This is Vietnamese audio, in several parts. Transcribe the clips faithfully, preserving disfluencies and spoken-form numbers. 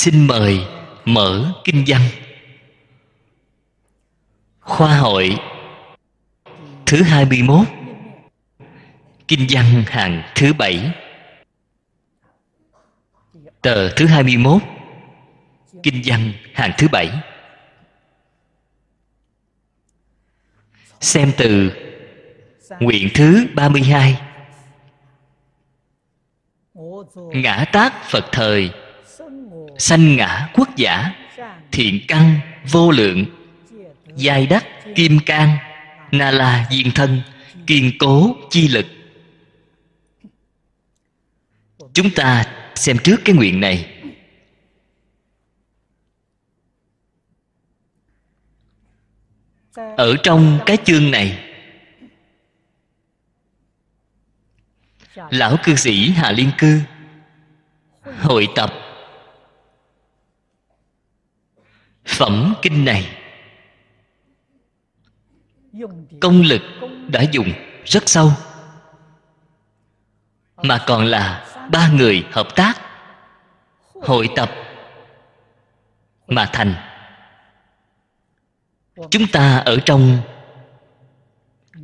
xin mời mở kinh văn khoa hội thứ hai mươi mốt, kinh văn hàng thứ bảy, tờ thứ hai mươi mốt, kinh văn hàng thứ bảy. Xem từ nguyện thứ ba mươi hai: ngã tác Phật thời, sanh ngã quốc giả, thiện căn vô lượng, giai đắc kim cang, na la diên thân, kiên cố chi lực. Chúng ta xem trước cái nguyện này. Ở trong cái chương này, lão cư sĩ Hà Liên Cư hội tập phẩm kinh này, công lực đã dùng rất sâu, mà còn là ba người hợp tác hội tập mà thành. Chúng ta ở trong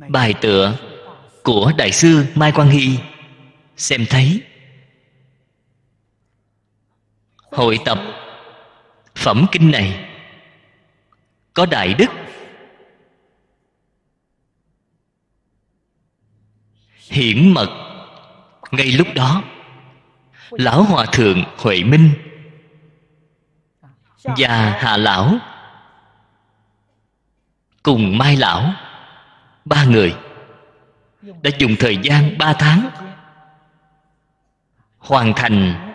bài tựa của Đại sư Mai Quang Hy xem thấy hội tập phẩm kinh này có đại đức hiển mật. Ngay lúc đó, lão Hòa thượng Huệ Minh và Hà lão cùng Mai lão, ba người đã dùng thời gian ba tháng hoàn thành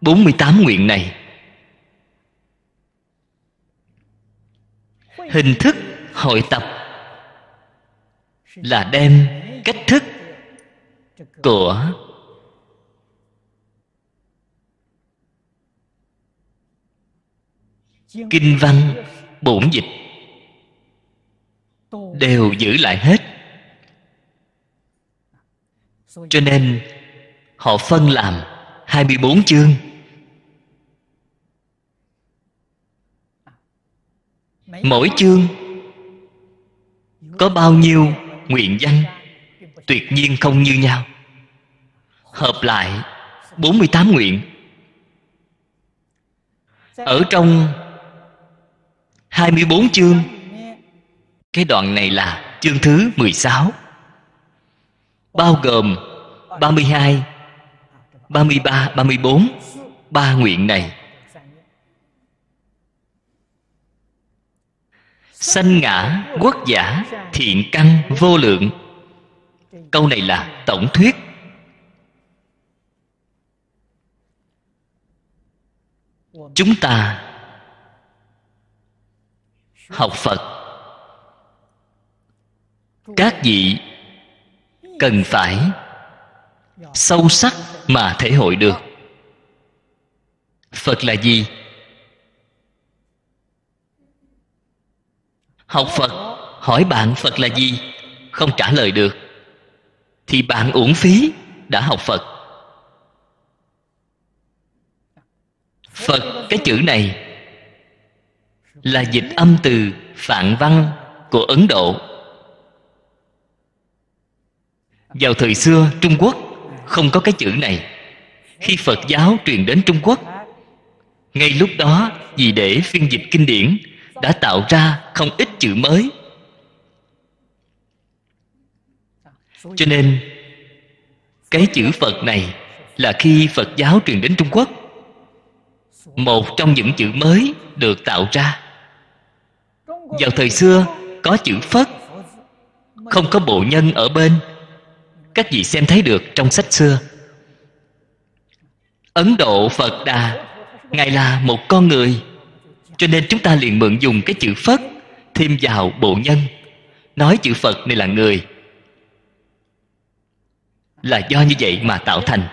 bốn mươi tám nguyện này. Hình thức hội tập là đem cách thức của kinh văn bổn dịch đều giữ lại hết. Cho nên họ phân làm hai mươi bốn chương. Mỗi chương có bao nhiêu nguyện văn tuyệt nhiên không như nhau. Hợp lại bốn mươi tám nguyện. Ở trong hai mươi bốn chương, cái đoạn này là chương thứ mười sáu, bao gồm ba mươi hai, ba mươi ba, ba mươi bốn, ba nguyện này. Sanh ngã quốc giả, thiện căn vô lượng. Câu này là tổng thuyết. Chúng ta học Phật, các vị cần phải sâu sắc mà thể hội được Phật là gì. Học Phật hỏi bạn Phật là gì, không trả lời được thì bạn uổng phí đã học Phật. Phật cái chữ này là dịch âm từ Phạn văn của Ấn Độ. Vào thời xưa, Trung Quốc không có cái chữ này. Khi Phật giáo truyền đến Trung Quốc, ngay lúc đó vì để phiên dịch kinh điển đã tạo ra không ít chữ mới. Cho nên cái chữ Phật này là khi Phật giáo truyền đến Trung Quốc, một trong những chữ mới được tạo ra. Vào thời xưa có chữ Phất, không có bộ nhân ở bên. Các vị xem thấy được trong sách xưa. Ấn Độ Phật Đà, Ngài là một con người, cho nên chúng ta liền mượn dùng cái chữ Phất thêm vào bộ nhân, nói chữ Phật này là người. Là do như vậy mà tạo thành.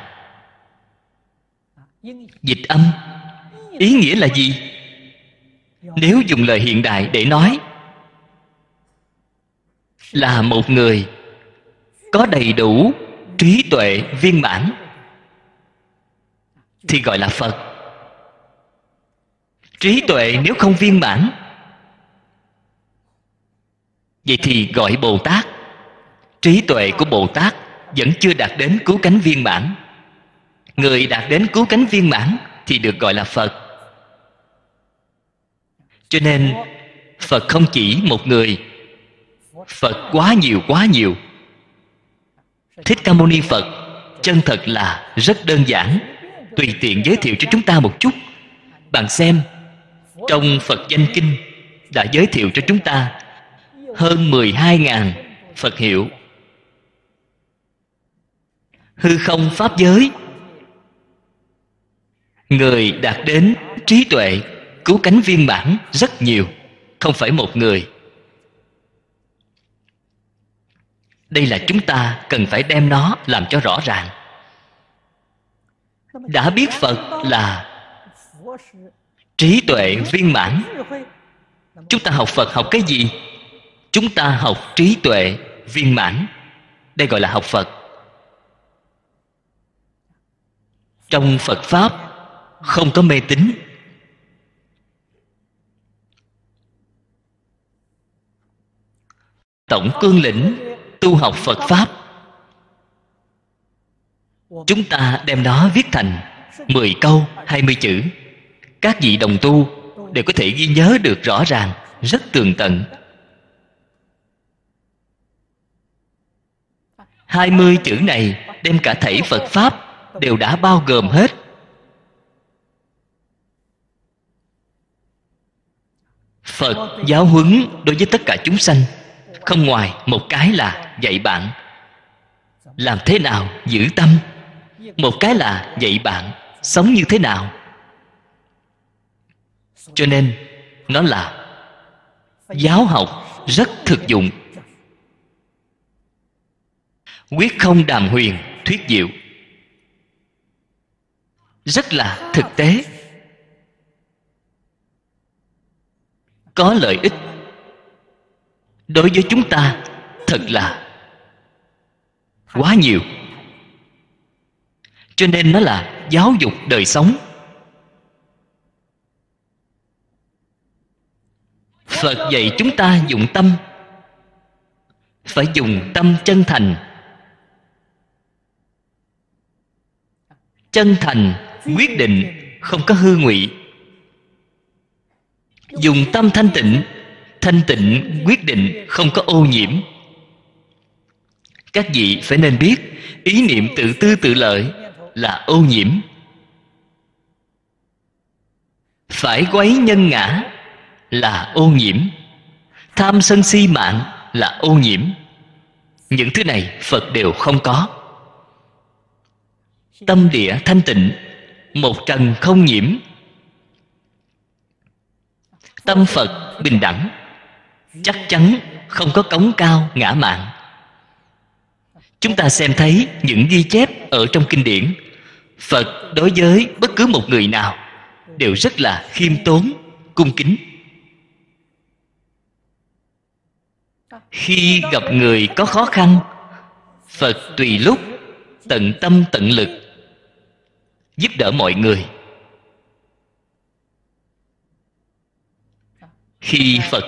Dịch âm ý nghĩa là gì? Nếu dùng lời hiện đại để nói là một người có đầy đủ trí tuệ viên mãn thì gọi là Phật. Trí tuệ nếu không viên mãn, vậy thì gọi Bồ Tát. Trí tuệ của Bồ Tát vẫn chưa đạt đến cứu cánh viên mãn. Người đạt đến cứu cánh viên mãn thì được gọi là Phật. Cho nên Phật không chỉ một người, Phật quá nhiều quá nhiều. Thích Ca Mâu Ni Phật chân thật là rất đơn giản, tùy tiện giới thiệu cho chúng ta một chút. Bạn xem, trong Phật Danh Kinh đã giới thiệu cho chúng ta hơn mười hai ngàn Phật hiệu. Hư không Pháp giới, người đạt đến trí tuệ cứu cánh viên mãn rất nhiều, không phải một người. Đây là chúng ta cần phải đem nó làm cho rõ ràng. Đã biết Phật là trí tuệ viên mãn, chúng ta học Phật học cái gì? Chúng ta học trí tuệ viên mãn. Đây gọi là học Phật. Trong Phật Pháp không có mê tín. Tổng cương lĩnh tu học Phật Pháp, chúng ta đem nó viết thành mười câu, hai mươi chữ. Các vị đồng tu đều có thể ghi nhớ được rõ ràng, rất tường tận. hai mươi chữ này đem cả thảy Phật Pháp đều đã bao gồm hết. Phật giáo huấn đối với tất cả chúng sanh không ngoài một cái là dạy bạn làm thế nào giữ tâm, một cái là dạy bạn sống như thế nào. Cho nên nó là giáo học rất thực dụng, quyết không đàm huyền thuyết diệu, rất là thực tế, có lợi ích đối với chúng ta thật là quá nhiều. Cho nên nó là giáo dục đời sống. Phật dạy chúng ta dụng tâm, phải dùng tâm chân thành. Chân thành quyết định không có hư ngụy. Dùng tâm thanh tịnh, thanh tịnh quyết định không có ô nhiễm. Các vị phải nên biết, ý niệm tự tư tự lợi là ô nhiễm. Phải quấy nhân ngã là ô nhiễm. Tham sân si mạng là ô nhiễm. Những thứ này Phật đều không có. Tâm địa thanh tịnh, một trần không nhiễm. Tâm Phật bình đẳng, chắc chắn không có cống cao ngã mạn. Chúng ta xem thấy những ghi chép ở trong kinh điển, Phật đối với bất cứ một người nào đều rất là khiêm tốn, cung kính. Khi gặp người có khó khăn, Phật tùy lúc tận tâm tận lực giúp đỡ mọi người. Khi Phật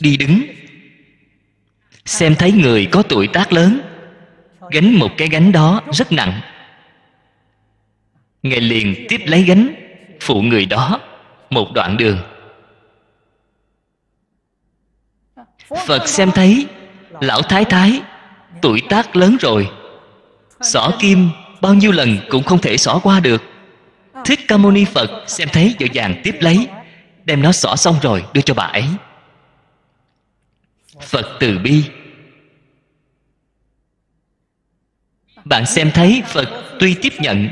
đi đứng, xem thấy người có tuổi tác lớn, gánh một cái gánh đó rất nặng, Ngài liền tiếp lấy gánh phụ người đó một đoạn đường. Phật xem thấy lão thái thái tuổi tác lớn rồi, xỏ kim bao nhiêu lần cũng không thể xỏ qua được. Thích Ca Mâu Ni Phật xem thấy dễ dàng tiếp lấy, đem nó xỏ xong rồi đưa cho bà ấy. Phật từ bi. Bạn xem thấy Phật tuy tiếp nhận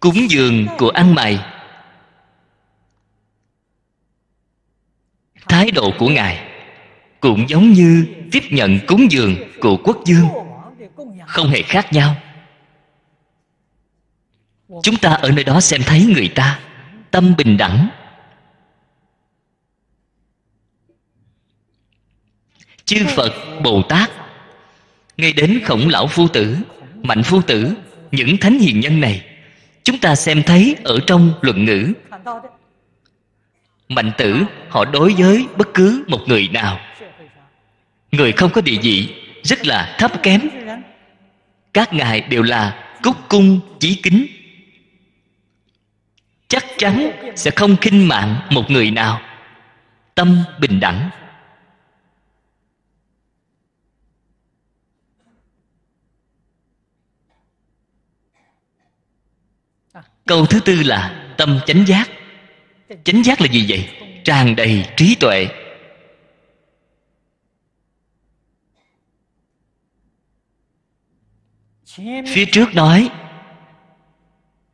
cúng dường của ăn mày, thái độ của Ngài cũng giống như tiếp nhận cúng dường của quốc vương, không hề khác nhau. Chúng ta ở nơi đó xem thấy người ta tâm bình đẳng. Chư Phật, Bồ Tát, ngay đến Khổng Lão Phu Tử, Mạnh Phu Tử, những thánh hiền nhân này chúng ta xem thấy ở trong Luận Ngữ. Mạnh tử họ đối với bất cứ một người nào, người không có địa vị rất là thấp kém, các ngài đều là cúc cung chí kính, chắc chắn sẽ không khinh mạn một người nào, tâm bình đẳng. Câu thứ tư là tâm chánh giác. Chánh giác là gì vậy? Tràn đầy trí tuệ. Phía trước nói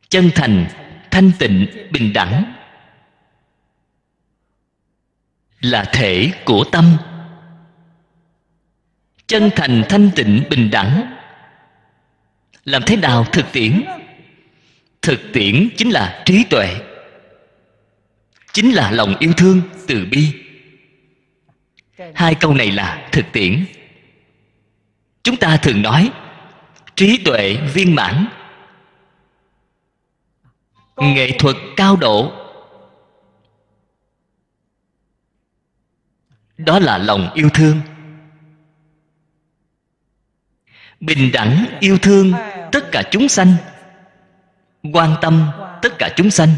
chân thành, thanh tịnh, bình đẳng là thể của tâm. Chân thành, thanh tịnh, bình đẳng làm thế nào thực tiễn? Thực tiễn chính là trí tuệ, chính là lòng yêu thương, từ bi. Hai câu này là thực tiễn. Chúng ta thường nói trí tuệ viên mãn, nghệ thuật cao độ, đó là lòng yêu thương. Bình đẳng yêu thương tất cả chúng sanh, quan tâm tất cả chúng sanh.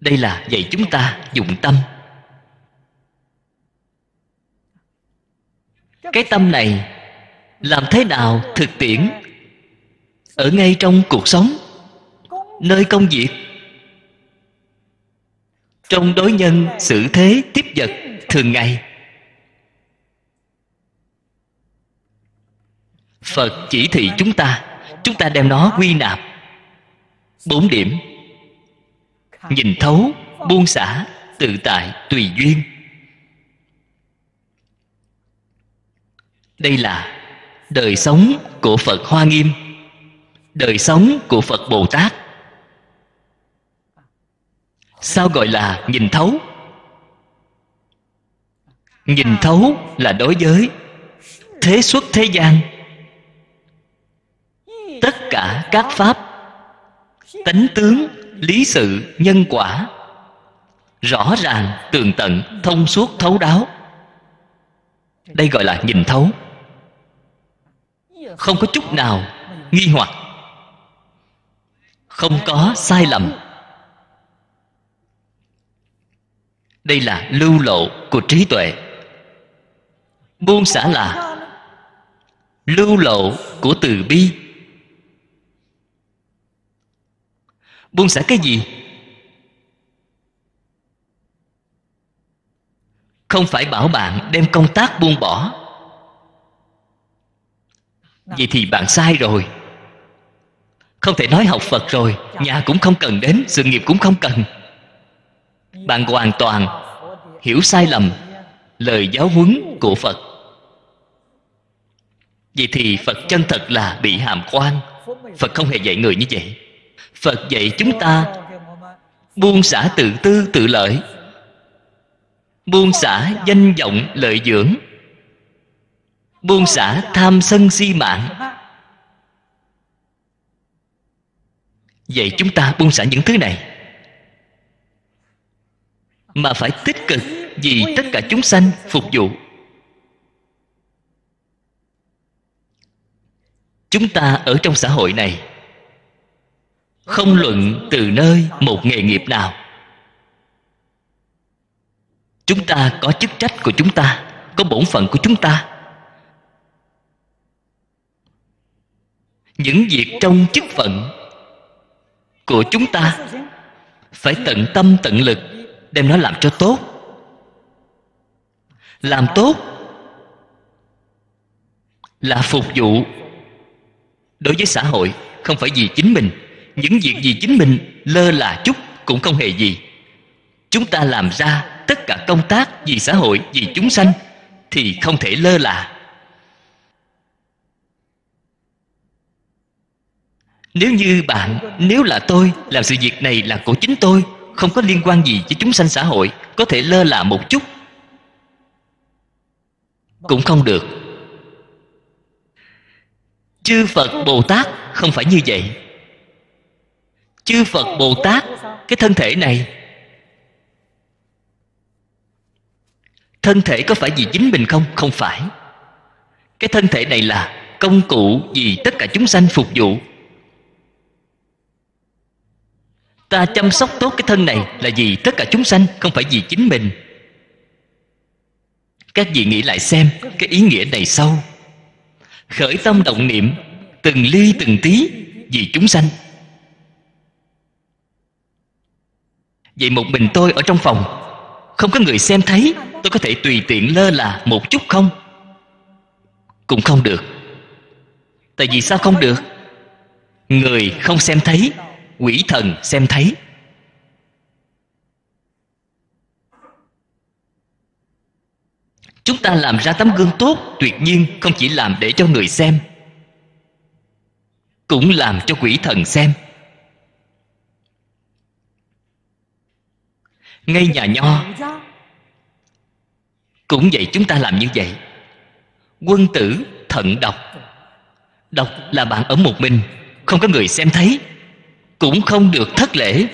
Đây là dạy chúng ta dụng tâm. Cái tâm này làm thế nào thực tiễn? Ở ngay trong cuộc sống, nơi công việc, trong đối nhân xử thế tiếp vật thường ngày. Phật chỉ thị chúng ta, chúng ta đem nó quy nạp bốn điểm: nhìn thấu, buông xả, tự tại, tùy duyên. Đây là đời sống của Phật Hoa Nghiêm, đời sống của Phật Bồ Tát. Sao gọi là nhìn thấu? Nhìn thấu là đối với thế xuất thế gian, tất cả các pháp, tánh tướng, lý sự, nhân quả, rõ ràng, tường tận, thông suốt, thấu đáo. Đây gọi là nhìn thấu. Không có chút nào nghi hoặc, không có sai lầm. Đây là lưu lộ của trí tuệ. Buông xả là lưu lộ của từ bi. Buông xả cái gì? Không phải bảo bạn đem công tác buông bỏ, vậy thì bạn sai rồi. Không thể nói học Phật rồi nhà cũng không cần đến, sự nghiệp cũng không cần. Bạn hoàn toàn hiểu sai lầm lời giáo huấn của Phật. Vậy thì Phật chân thật là bị hàm oan. Phật không hề dạy người như vậy. Phật dạy chúng ta buông xả tự tư tự lợi, buông xả danh vọng lợi dưỡng, buông xả tham sân si mạng. Vậy chúng ta buông xả những thứ này, mà phải tích cực vì tất cả chúng sanh phục vụ. Chúng ta ở trong xã hội này, không luận từ nơi một nghề nghiệp nào, chúng ta có chức trách của chúng ta, có bổn phận của chúng ta. Những việc trong chức phận của chúng ta phải tận tâm tận lực đem nó làm cho tốt. Làm tốt là phục vụ đối với xã hội, không phải vì chính mình. Những việc gì chính mình lơ là chút cũng không hề gì. Chúng ta làm ra tất cả công tác vì xã hội, vì chúng sanh thì không thể lơ là. Nếu như bạn, nếu là tôi, làm sự việc này là của chính tôi, không có liên quan gì với chúng sanh xã hội, có thể lơ là một chút. cũng không được. Chư Phật Bồ Tát không phải như vậy. Chư Phật Bồ Tát, cái thân thể này, thân thể có phải vì chính mình không? Không phải. Cái thân thể này là công cụ vì tất cả chúng sanh phục vụ. Ta chăm sóc tốt cái thân này là vì tất cả chúng sanh, không phải vì chính mình. Các vị nghĩ lại xem cái ý nghĩa này sâu. Khởi tâm động niệm từng ly từng tí vì chúng sanh. Vậy một mình tôi ở trong phòng, không có người xem thấy, tôi có thể tùy tiện lơ là một chút không? Cũng không được. Tại vì sao không được? Người không xem thấy, quỷ thần xem thấy. Chúng ta làm ra tấm gương tốt, tuyệt nhiên không chỉ làm để cho người xem, cũng làm cho quỷ thần xem. Ngay nhà nho cũng vậy, chúng ta làm như vậy. Quân tử thận độc. Độc là bạn ở một mình, không có người xem thấy, cũng không được thất lễ,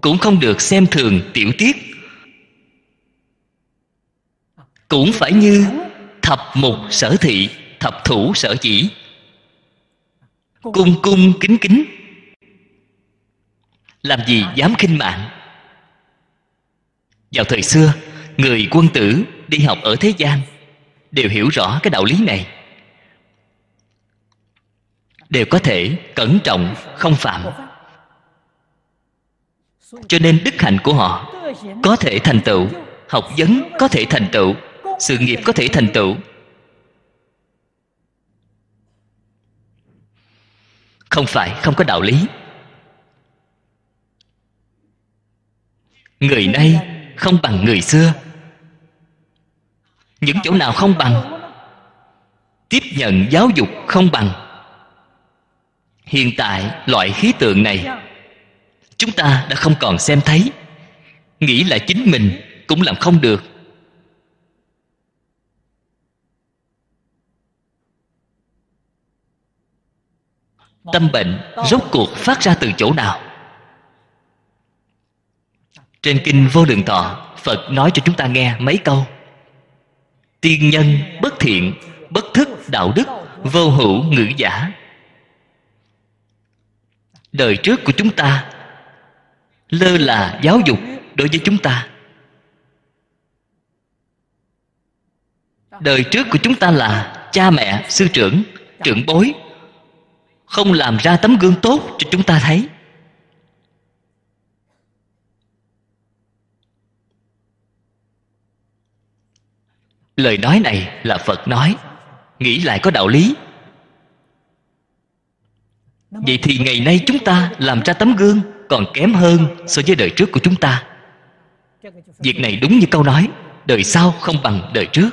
cũng không được xem thường tiểu tiết, cũng phải như thập mục sở thị, thập thủ sở chỉ, cung cung kính kính. Làm gì dám khinh mạng. Vào thời xưa, người quân tử đi học ở thế gian đều hiểu rõ cái đạo lý này, đều có thể cẩn trọng không phạm. Cho nên đức hạnh của họ có thể thành tựu, học vấn có thể thành tựu, sự nghiệp có thể thành tựu. Không phải không có đạo lý. Người nay không bằng người xưa. Những chỗ nào không bằng? Tiếp nhận giáo dục không bằng. Hiện tại loại khí tượng này chúng ta đã không còn xem thấy, nghĩ là chính mình cũng làm không được. Tâm bệnh rốt cuộc phát ra từ chỗ nào? Trên Kinh Vô Lượng Thọ, Phật nói cho chúng ta nghe mấy câu: tiên nhân bất thiện, bất thức đạo đức, vô hữu ngữ giả. Đời trước của chúng ta lơ là giáo dục đối với chúng ta. Đời trước của chúng ta là cha mẹ, sư trưởng, trưởng bối không làm ra tấm gương tốt cho chúng ta thấy. Lời nói này là Phật nói, nghĩ lại có đạo lý. Vậy thì ngày nay chúng ta làm ra tấm gương còn kém hơn so với đời trước của chúng ta. Việc này đúng như câu nói, đời sau không bằng đời trước.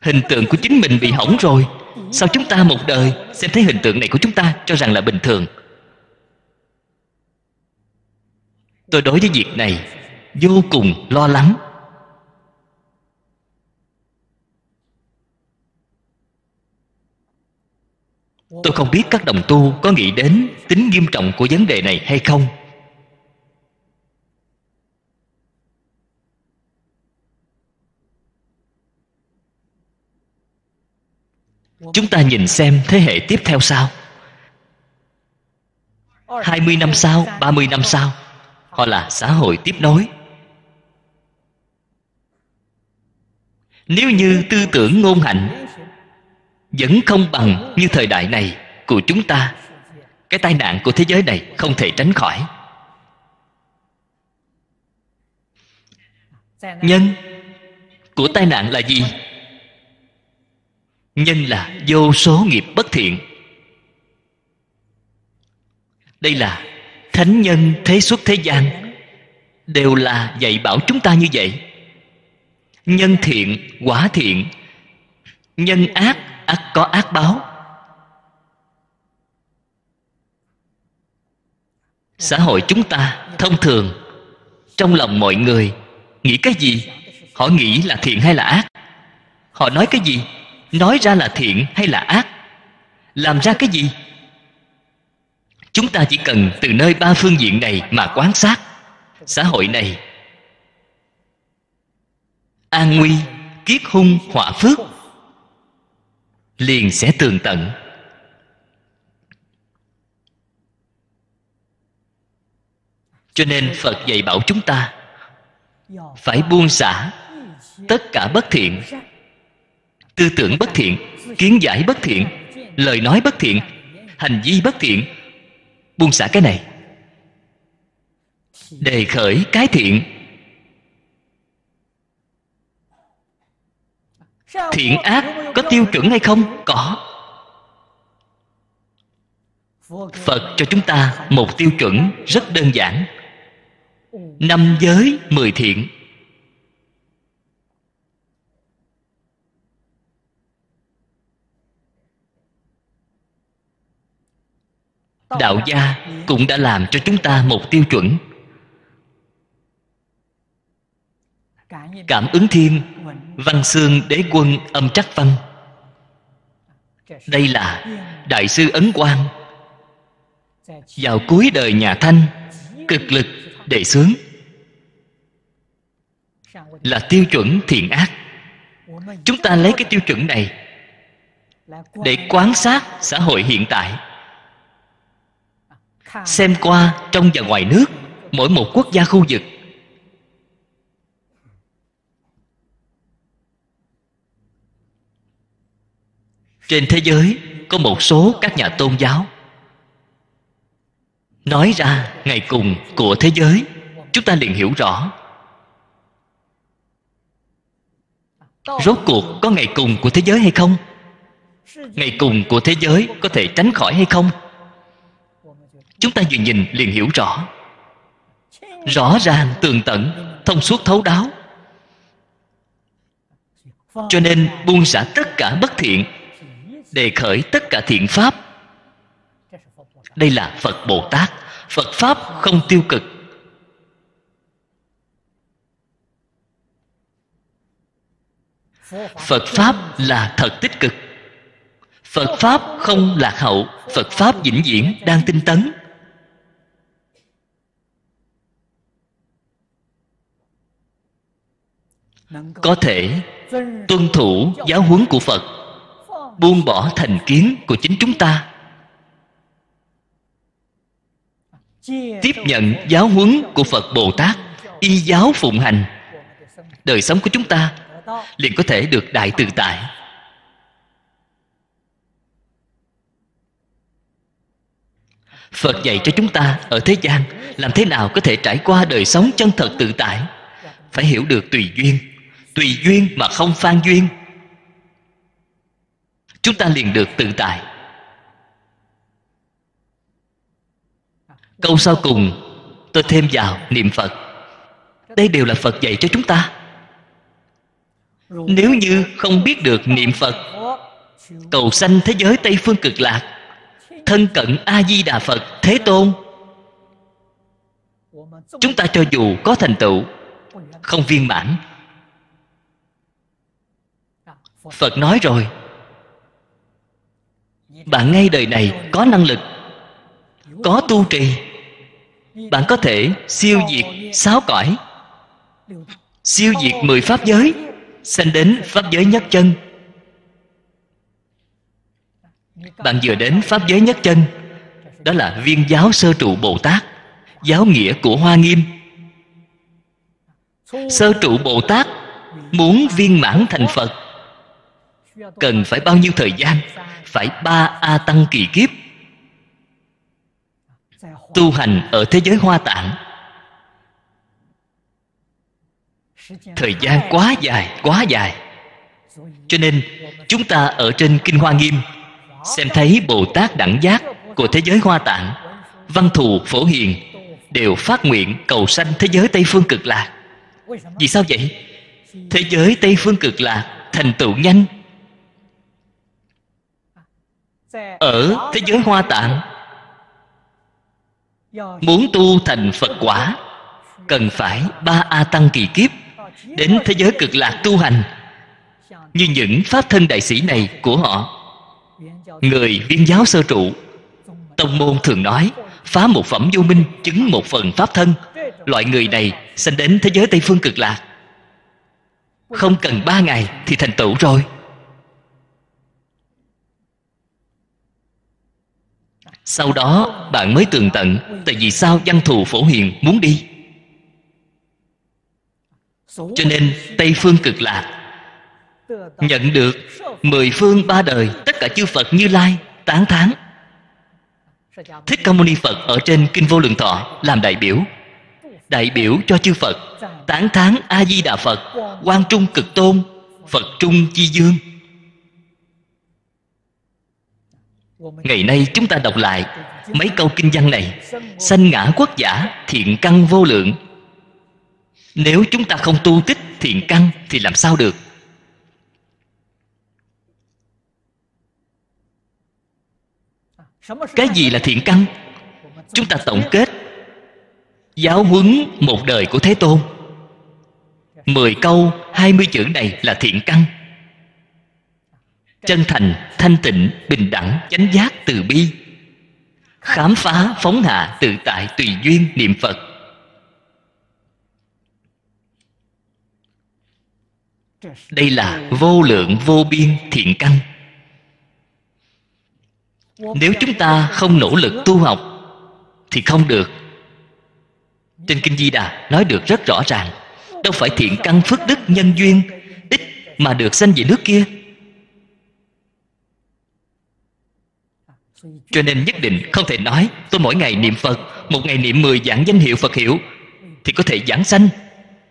Hình tượng của chính mình bị hỏng rồi, sao chúng ta một đời xem thấy hình tượng này của chúng ta cho rằng là bình thường? Tôi đối với việc này vô cùng lo lắng. Tôi không biết các đồng tu có nghĩ đến tính nghiêm trọng của vấn đề này hay không. Chúng ta nhìn xem thế hệ tiếp theo sau, hai mươi năm sau, ba mươi năm sau, họ là xã hội tiếp nối. Nếu như tư tưởng ngôn hạnh vẫn không bằng như thời đại này của chúng ta, cái tai nạn của thế giới này không thể tránh khỏi. Nhân của tai nạn là gì? Nhân là vô số nghiệp bất thiện. Đây là thánh nhân thế xuất thế gian đều là dạy bảo chúng ta như vậy. Nhân thiện, quả thiện. Nhân ác, ác có ác báo. Xã hội chúng ta thông thường trong lòng mọi người nghĩ cái gì Họ nghĩ là thiện hay là ác? Họ nói cái gì? Nói ra là thiện hay là ác? Làm ra cái gì? Chúng ta chỉ cần từ nơi ba phương diện này mà quan sát. Xã hội này an nguy, kiết hung, họa phước liền sẽ tường tận. Cho nên Phật dạy bảo chúng ta phải buông xả tất cả bất thiện, tư tưởng bất thiện, kiến giải bất thiện, lời nói bất thiện, hành vi bất thiện. Buông xả cái này, đề khởi cái thiện. Thiện ác có tiêu chuẩn hay không? Có. Phật cho chúng ta một tiêu chuẩn rất đơn giản: năm giới mười thiện. Đạo gia cũng đã làm cho chúng ta một tiêu chuẩn. Cảm ứng thiên, văn xương đế quân âm trắc văn. Đây là Đại sư Ấn Quang vào cuối đời nhà Thanh cực lực đề xướng, là tiêu chuẩn thiện ác. Chúng ta lấy cái tiêu chuẩn này để quan sát xã hội hiện tại, xem qua trong và ngoài nước, mỗi một quốc gia khu vực. Trên thế giới có một số các nhà tôn giáo nói ra ngày cùng của thế giới, chúng ta liền hiểu rõ rốt cuộc có ngày cùng của thế giới hay không, ngày cùng của thế giới có thể tránh khỏi hay không. Chúng ta vừa nhìn liền hiểu rõ, rõ ràng, tường tận, thông suốt, thấu đáo. Cho nên buông xả tất cả bất thiện, đề khởi tất cả thiện pháp. Đây là Phật Bồ Tát, Phật Pháp không tiêu cực. Phật Pháp là thật tích cực. Phật Pháp không lạc hậu, Phật Pháp vĩnh viễn đang tinh tấn. Có thể tuân thủ giáo huấn của Phật, buông bỏ thành kiến của chính chúng ta, tiếp nhận giáo huấn của Phật Bồ Tát, y giáo phụng hành, đời sống của chúng ta liền có thể được đại tự tại. Phật dạy cho chúng ta ở thế gian làm thế nào có thể trải qua đời sống chân thật tự tại. Phải hiểu được tùy duyên, tùy duyên mà không phan duyên, chúng ta liền được tự tại. Câu sau cùng tôi thêm vào niệm Phật. Đây đều là Phật dạy cho chúng ta. Nếu như không biết được niệm Phật, cầu sanh thế giới Tây phương Cực Lạc, thân cận A-di-đà Phật Thế Tôn, chúng ta cho dù có thành tựu không viên mãn. Phật nói rồi, bạn ngay đời này có năng lực, có tu trì, bạn có thể siêu diệt sáu cõi, siêu diệt mười pháp giới, sanh đến pháp giới nhất chân. Bạn vừa đến pháp giới nhất chân, đó là viên giáo sơ trụ Bồ Tát, giáo nghĩa của Hoa Nghiêm. Sơ trụ Bồ Tát muốn viên mãn thành Phật cần phải bao nhiêu thời gian? Phải ba A Tăng kỳ kiếp tu hành ở thế giới Hoa Tạng. Thời gian quá dài, quá dài. Cho nên chúng ta ở trên Kinh Hoa Nghiêm xem thấy Bồ Tát đẳng giác của thế giới Hoa Tạng, Văn Thù, Phổ Hiền đều phát nguyện cầu sanh thế giới Tây phương Cực Lạc. Vì sao vậy? Thế giới Tây phương Cực Lạc thành tựu nhanh. Ở thế giới Hoa Tạng muốn tu thành Phật quả cần phải ba A Tăng kỳ kiếp, đến thế giới cực lạc tu hành, như những pháp thân đại sĩ này của họ. Người Viên giáo sơ trụ, tông môn thường nói phá một phẩm vô minh chứng một phần pháp thân. Loại người này sanh đến thế giới Tây phương cực lạc không cần ba ngày thì thành tựu rồi. Sau đó bạn mới tường tận tại vì sao Văn Thù Phổ Hiền muốn đi. Cho nên Tây phương cực lạc nhận được mười phương ba đời tất cả chư Phật Như Lai tán thán. Thích Ca Mâu Ni Phật ở trên Kinh Vô Lượng Thọ làm đại biểu, đại biểu cho chư Phật tán thán A-di-đà Phật, Quang Trung Cực Tôn, Phật Trung Chi Dương. Ngày nay chúng ta đọc lại mấy câu kinh văn này: sanh ngã quốc giả, thiện căn vô lượng. Nếu chúng ta không tu tích thiện căn thì làm sao được? Cái gì là thiện căn? Chúng ta tổng kết giáo huấn một đời của Thế Tôn, mười câu hai mươi chữ này là thiện căn: chân thành, thanh tịnh, bình đẳng, chánh giác, từ bi, khám phá, phóng hạ, tự tại, tùy duyên, niệm Phật. Đây là vô lượng vô biên thiện căn. Nếu chúng ta không nỗ lực tu học thì không được. Trên Kinh Di Đà nói được rất rõ ràng, đâu phải thiện căn phước đức nhân duyên ít mà được sanh về nước kia. Cho nên nhất định không thể nói tôi mỗi ngày niệm Phật, một ngày niệm mười dạng danh hiệu Phật hiệu thì có thể giảng sanh.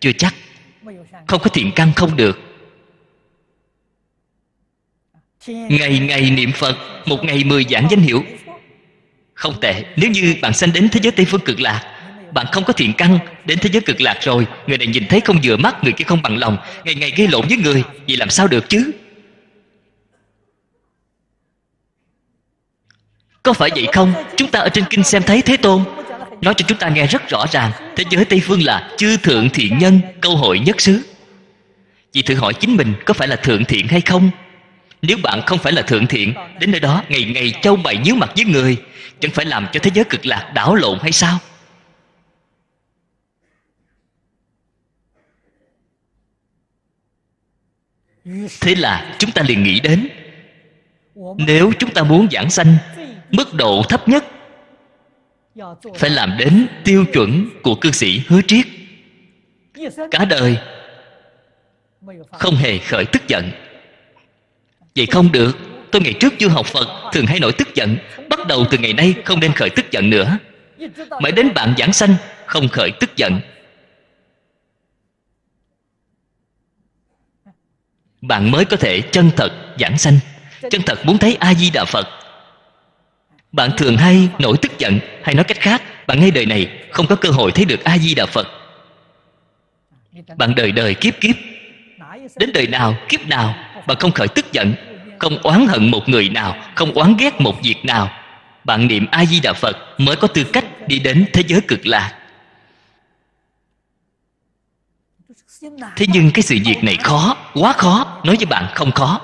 Chưa chắc. Không có thiện căn không được. Ngày ngày niệm Phật, một ngày mười dạng danh hiệu không tệ. Nếu như bạn sanh đến thế giới Tây phương cực lạc, bạn không có thiện căn, đến thế giới cực lạc rồi, người này nhìn thấy không vừa mắt, người kia không bằng lòng, ngày ngày gây lộn với người, vậy làm sao được chứ? Có phải vậy không? Chúng ta ở trên kinh xem thấy Thế Tôn nói cho chúng ta nghe rất rõ ràng, thế giới Tây phương là chư thượng thiện nhân câu hội nhất xứ. Vì thử hỏi chính mình có phải là thượng thiện hay không? Nếu bạn không phải là thượng thiện, đến nơi đó ngày ngày châu bày nhíu mặt với người, chẳng phải làm cho thế giới cực lạc đảo lộn hay sao? Thế là chúng ta liền nghĩ đến, nếu chúng ta muốn giảng sanh, mức độ thấp nhất phải làm đến tiêu chuẩn của cư sĩ Hứa Triết. Cả đời không hề khởi tức giận. Vậy không được. Tôi ngày trước chưa học Phật thường hay nổi tức giận, bắt đầu từ ngày nay không nên khởi tức giận nữa. Mãi đến bạn giảng sanh không khởi tức giận. Bạn mới có thể chân thật giảng sanh. Chân thật muốn thấy A-di-đà Phật. Bạn thường hay nổi tức giận, hay nói cách khác, bạn ngay đời này không có cơ hội thấy được A-di-đà Phật. Bạn đời đời kiếp kiếp, đến đời nào, kiếp nào, bạn không khởi tức giận, không oán hận một người nào, không oán ghét một việc nào. Bạn niệm A-di-đà Phật mới có tư cách đi đến thế giới cực lạc. Thế nhưng cái sự việc này khó, quá khó. Nói với bạn không khó.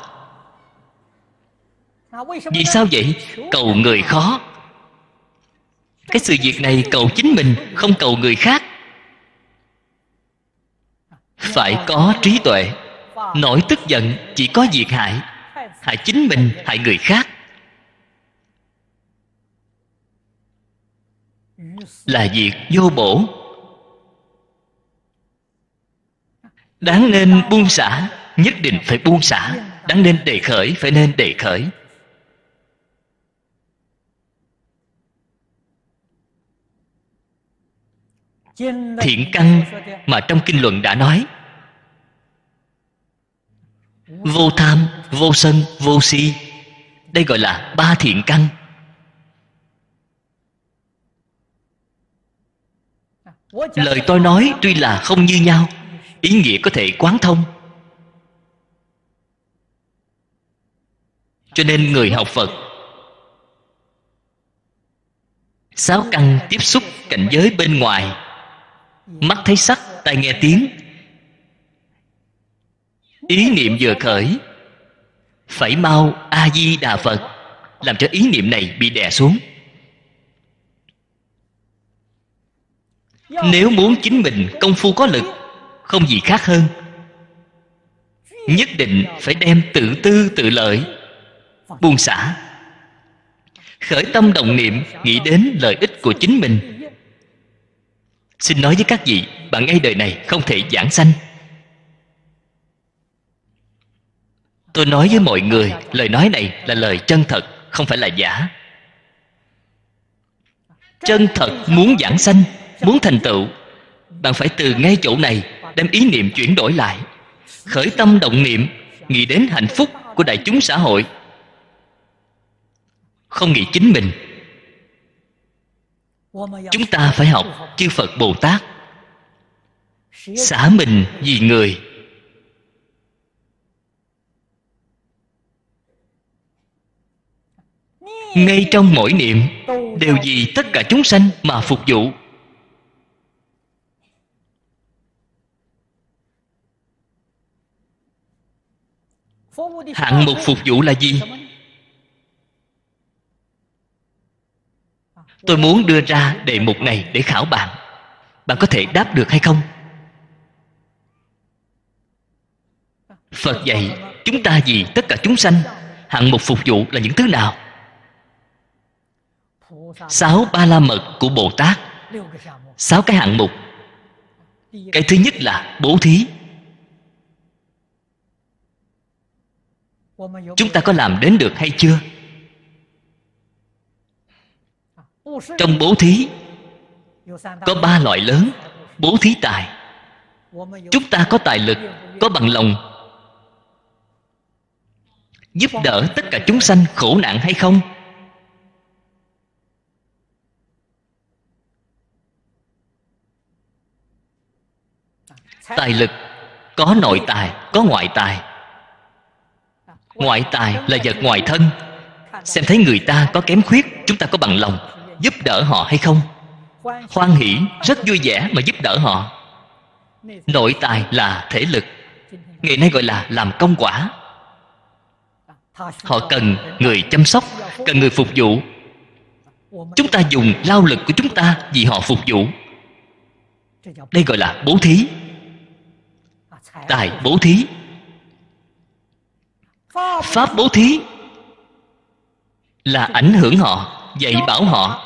Vì sao vậy? Cầu người khó. Cái sự việc này cầu chính mình, không cầu người khác. Phải có trí tuệ. Nổi tức giận chỉ có việc hại, hại chính mình, hại người khác. Là việc vô bổ, đáng nên buông xả nhất định phải buông xả, đáng nên đề khởi phải nên đề khởi. Thiện căn mà trong kinh luận đã nói, vô tham, vô sân, vô si, đây gọi là ba thiện căn. Lời tôi nói tuy là không như nhau, ý nghĩa có thể quán thông. Cho nên người học Phật, sáu căn tiếp xúc cảnh giới bên ngoài, mắt thấy sắc, tai nghe tiếng, Ý niệm vừa khởi, phải mau A-di-đà Phật, làm cho ý niệm này bị đè xuống. Nếu muốn chính mình công phu có lực, không gì khác hơn, nhất định phải đem tự tư tự lợi buông xả. Khởi tâm động niệm nghĩ đến lợi ích của chính mình. Xin nói với các vị, bạn ngay đời này không thể giảng sanh. Tôi nói với mọi người, lời nói này là lời chân thật, không phải là giả. Chân thật muốn giảng sanh, muốn thành tựu, bạn phải từ ngay chỗ này đem ý niệm chuyển đổi lại. Khởi tâm động niệm nghĩ đến hạnh phúc của đại chúng xã hội, không nghĩ chính mình. Chúng ta phải học chư Phật Bồ Tát, xả mình vì người. Ngay trong mỗi niệm đều vì tất cả chúng sanh mà phục vụ. Hạng mục phục vụ là gì? Tôi muốn đưa ra đề mục này để khảo bạn. Bạn có thể đáp được hay không? Phật dạy chúng ta vì tất cả chúng sanh, hạng mục phục vụ là những thứ nào? Sáu ba la mật của Bồ Tát, sáu cái hạng mục. Cái thứ nhất là bố thí. Chúng ta có làm đến được hay chưa? Trong bố thí có ba loại lớn. Bố thí tài, chúng ta có tài lực, có bằng lòng giúp đỡ tất cả chúng sanh khổ nạn hay không? Tài lực có nội tài, có ngoại tài. Ngoại tài là vật ngoài thân. Xem thấy người ta có kém khuyết, chúng ta có bằng lòng giúp đỡ họ hay không? Hoan hỷ, rất vui vẻ mà giúp đỡ họ. Nội tài là thể lực, ngày nay gọi là làm công quả. Họ cần người chăm sóc, cần người phục vụ. Chúng ta dùng lao lực của chúng ta vì họ phục vụ. Đây gọi là bố thí. Tài bố thí. Pháp bố thí là ảnh hưởng họ, dạy bảo họ.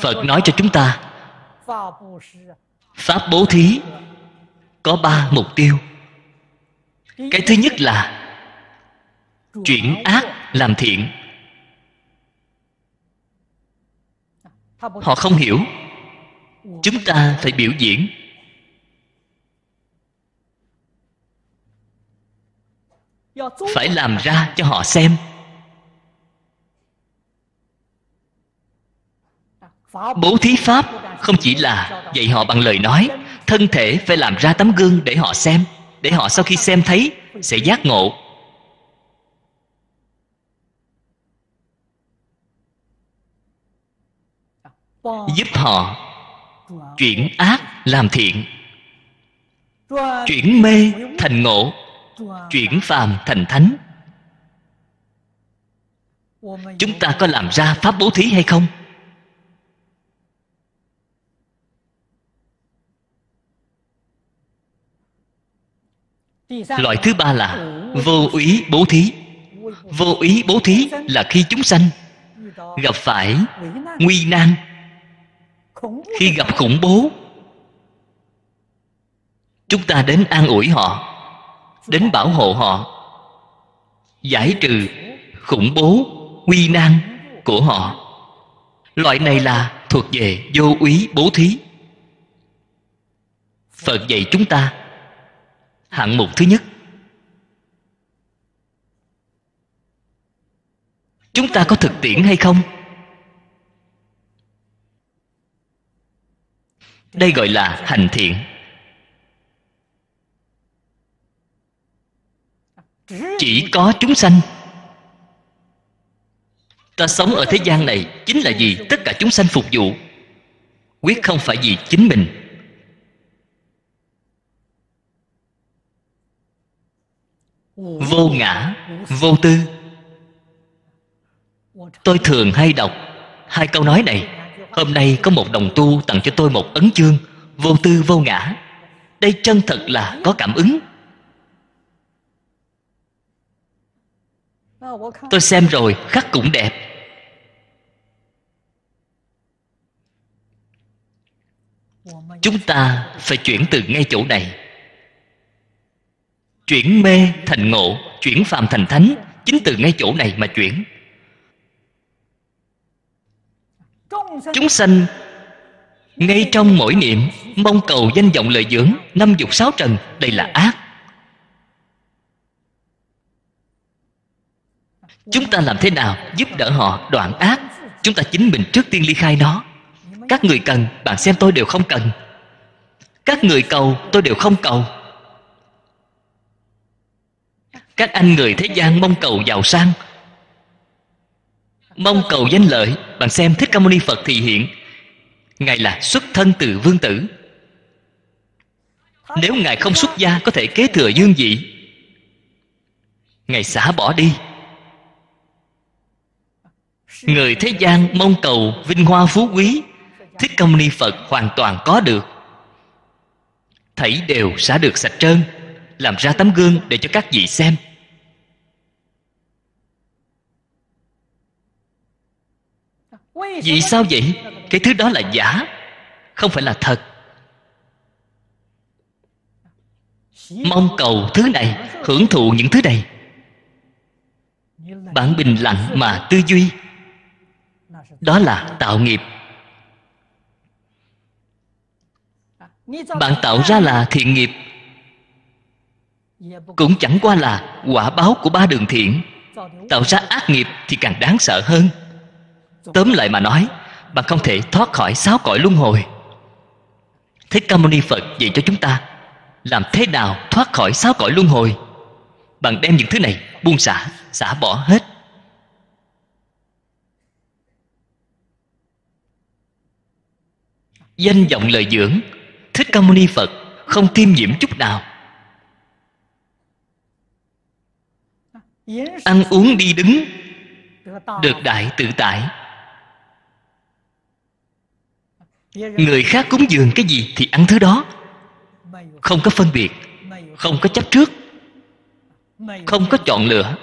Phật nói cho chúng ta, pháp bố thí có ba mục tiêu. Cái thứ nhất là chuyển ác làm thiện. Họ không hiểu, chúng ta phải biểu diễn. Phải làm ra cho họ xem. Bố thí pháp không chỉ là dạy họ bằng lời nói, thân thể phải làm ra tấm gương để họ xem, để họ sau khi xem thấy sẽ giác ngộ. Giúp họ chuyển ác làm thiện, chuyển mê thành ngộ, chuyển phàm thành thánh. Chúng ta có làm ra pháp bố thí hay không? Loại thứ ba là vô úy bố thí. Vô úy bố thí là khi chúng sanh gặp phải nguy nan, khi gặp khủng bố, chúng ta đến an ủi họ, đến bảo hộ họ, giải trừ khủng bố, nguy nan của họ. Loại này là thuộc về vô úy bố thí. Phật dạy chúng ta hạng mục thứ nhất. Chúng ta có thực tiễn hay không? Đây gọi là hành thiện. Chỉ có chúng sanh. Ta sống ở thế gian này chính là vì tất cả chúng sanh phục vụ. quyết không phải vì chính mình. Vô ngã, vô tư. Tôi thường hay đọc hai câu nói này. Hôm nay có một đồng tu tặng cho tôi một ấn chương vô tư vô ngã. Đây chân thật là có cảm ứng. Tôi xem rồi, khắc cũng đẹp. Chúng ta phải chuyển từ ngay chỗ này. Chuyển mê thành ngộ, chuyển phàm thành thánh, chính từ ngay chỗ này mà chuyển. Chúng sanh ngay trong mỗi niệm mong cầu danh vọng lợi dưỡng, năm dục sáu trần, đây là ác. Chúng ta làm thế nào giúp đỡ họ đoạn ác? Chúng ta chính mình trước tiên ly khai nó. Các người cần, bạn xem tôi đều không cần. Các người cầu, tôi đều không cầu. Các anh người thế gian mong cầu giàu sang, mong cầu danh lợi. Bạn xem Thích Ca Mâu Ni Phật thì hiện, Ngài là xuất thân từ vương tử. Nếu Ngài không xuất gia, có thể kế thừa dương vị. Ngài xả bỏ đi. Người thế gian mong cầu vinh hoa phú quý, Thích Ca Mâu Ni Phật hoàn toàn có được. Thảy đều xả được sạch trơn, làm ra tấm gương để cho các vị xem. Vì sao vậy? Cái thứ đó là giả, không phải là thật. Mong cầu thứ này, hưởng thụ những thứ này. Bạn bình lặng mà tư duy, đó là tạo nghiệp. Bạn tạo ra là thiện nghiệp, cũng chẳng qua là quả báo của ba đường thiện. Tạo ra ác nghiệp thì càng đáng sợ hơn. Tóm lại mà nói, bạn không thể thoát khỏi sáu cõi luân hồi. Thích Ca Mâu Ni Phật dạy cho chúng ta làm thế nào thoát khỏi sáu cõi luân hồi. Bạn đem những thứ này buông xả, xả bỏ hết. Danh vọng lợi dưỡng, Thích Ca Mâu Ni Phật không tiêm nhiễm chút nào. Ăn uống đi đứng được đại tự tại. Người khác cúng dường cái gì thì ăn thứ đó, không có phân biệt, không có chấp trước, không có chọn lựa.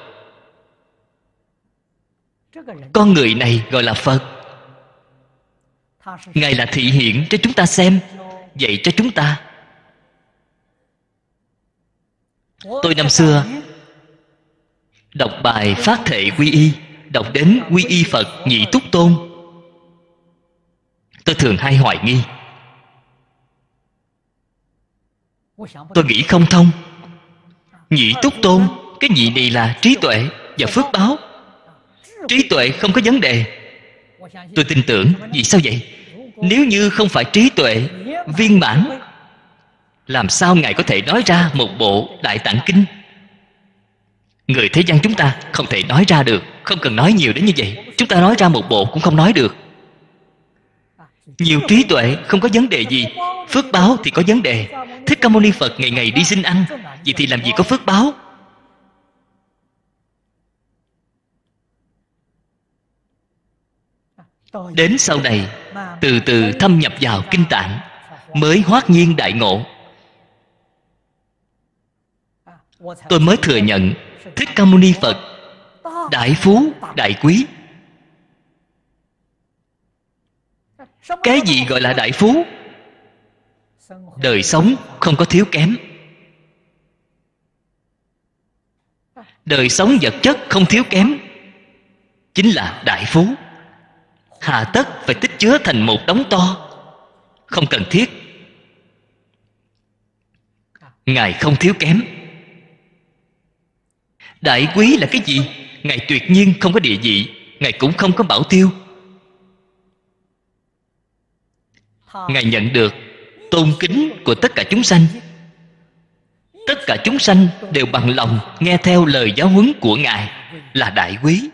Con người này gọi là Phật. Ngài là thị hiện cho chúng ta xem, dạy cho chúng ta. Tôi năm xưa đọc bài phát thệ quy y, đọc đến quy y Phật Nhị Túc Tôn. Tôi thường hay hoài nghi. Tôi nghĩ không thông. Nhị Túc Tôn, cái nhị này là trí tuệ và phước báo. Trí tuệ không có vấn đề, tôi tin tưởng. Vì sao vậy? Nếu như không phải trí tuệ viên mãn, làm sao Ngài có thể nói ra một bộ Đại Tạng Kinh? Người thế gian chúng ta không thể nói ra được. Không cần nói nhiều đến như vậy, chúng ta nói ra một bộ cũng không nói được. Nhiều trí tuệ không có vấn đề gì, phước báo thì có vấn đề. Thích Ca Mâu Ni Phật ngày ngày đi xin ăn, vậy thì làm gì có phước báo? Đến sau này, từ từ thâm nhập vào kinh tạng, mới hoát nhiên đại ngộ. Tôi mới thừa nhận Thích Ca Mâu Ni Phật đại phú đại quý. Cái gì gọi là đại phú? Đời sống không có thiếu kém, đời sống vật chất không thiếu kém, chính là đại phú. Hà tất phải tích chứa thành một đống to, không cần thiết. Ngài không thiếu kém. Đại quý là cái gì? Ngài tuyệt nhiên không có địa vị, Ngài cũng không có bảo tiêu. Ngài nhận được tôn kính của tất cả chúng sanh. Tất cả chúng sanh đều bằng lòng nghe theo lời giáo huấn của Ngài, là đại quý.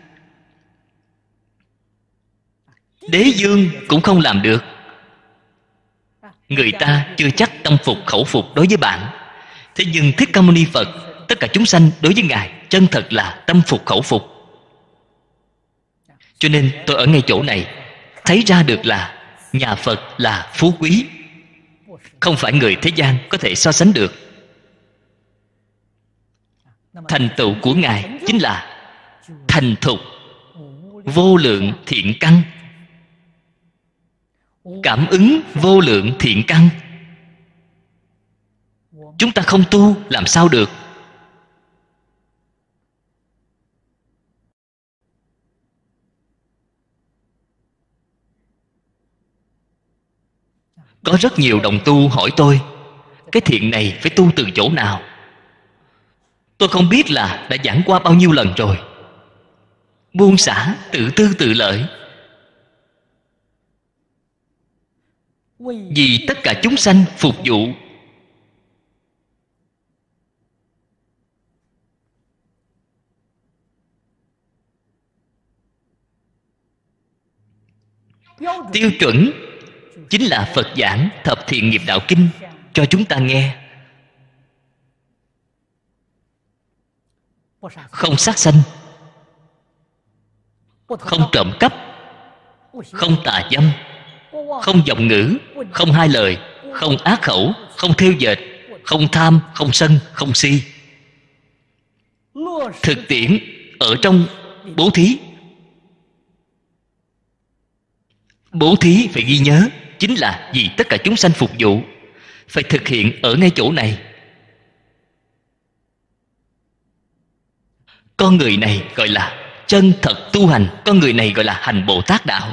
Đế vương cũng không làm được. người ta chưa chắc tâm phục khẩu phục đối với bạn. Thế nhưng Thích Ca Mâu Ni Phật, tất cả chúng sanh đối với Ngài chân thật là tâm phục khẩu phục. Cho nên tôi ở ngay chỗ này thấy ra được là nhà Phật là phú quý, không phải người thế gian có thể so sánh được. Thành tựu của Ngài chính là thành thục vô lượng thiện căn, cảm ứng vô lượng thiện căn. Chúng ta không tu làm sao được. Có rất nhiều đồng tu hỏi tôi, cái thiện này phải tu từ chỗ nào? Tôi không biết là đã giảng qua bao nhiêu lần rồi. Buông xả, tự tư tự lợi. Vì tất cả chúng sanh phục vụ. Tiêu chuẩn chính là Phật giảng Thập Thiện Nghiệp Đạo Kinh cho chúng ta nghe. Không sát sanh, không trộm cắp, không tà dâm, không vọng ngữ, không hai lời, không ác khẩu, không thêu dệt, không tham, không sân, không si. Thực tiễn ở trong bố thí, bố thí phải ghi nhớ chính là vì tất cả chúng sanh phục vụ, phải thực hiện ở ngay chỗ này. Con người này gọi là chân thật tu hành, con người này gọi là hành Bồ Tát đạo.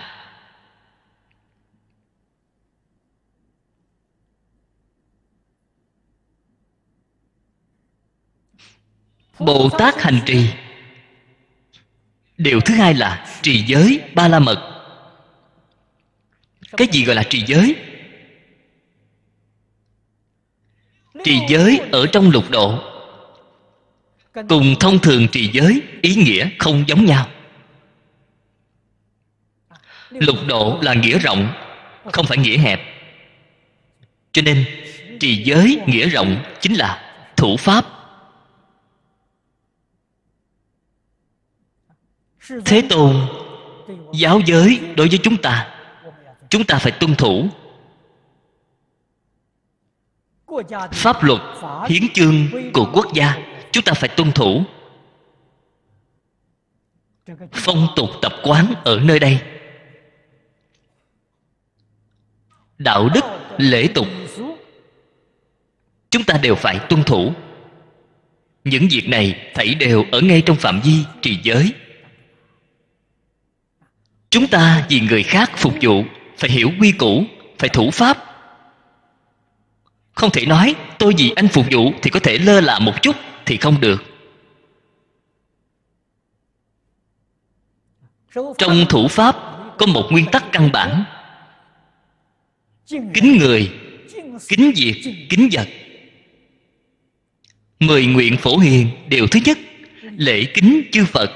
Bồ Tát hành trì. Điều thứ hai là trì giới ba la mật. Cái gì gọi là trì giới? Trì giới ở trong lục độ cùng thông thường trì giới ý nghĩa không giống nhau. Lục độ là nghĩa rộng, không phải nghĩa hẹp. Cho nên trì giới nghĩa rộng chính là thủ pháp. Thế Tôn giáo giới đối với chúng ta, chúng ta phải tuân thủ. Pháp luật, hiến chương của quốc gia, chúng ta phải tuân thủ. Phong tục tập quán ở nơi đây, đạo đức, lễ tục, chúng ta đều phải tuân thủ. Những việc này thảy đều ở ngay trong phạm vi trì giới. Chúng ta vì người khác phục vụ, phải hiểu quy củ, phải thủ pháp. Không thể nói tôi vì anh phục vụ thì có thể lơ là một chút thì không được. Trong thủ pháp có một nguyên tắc căn bản: kính người, kính việc, kính vật. Mười nguyện Phổ Hiền điều thứ nhất, lễ kính chư Phật.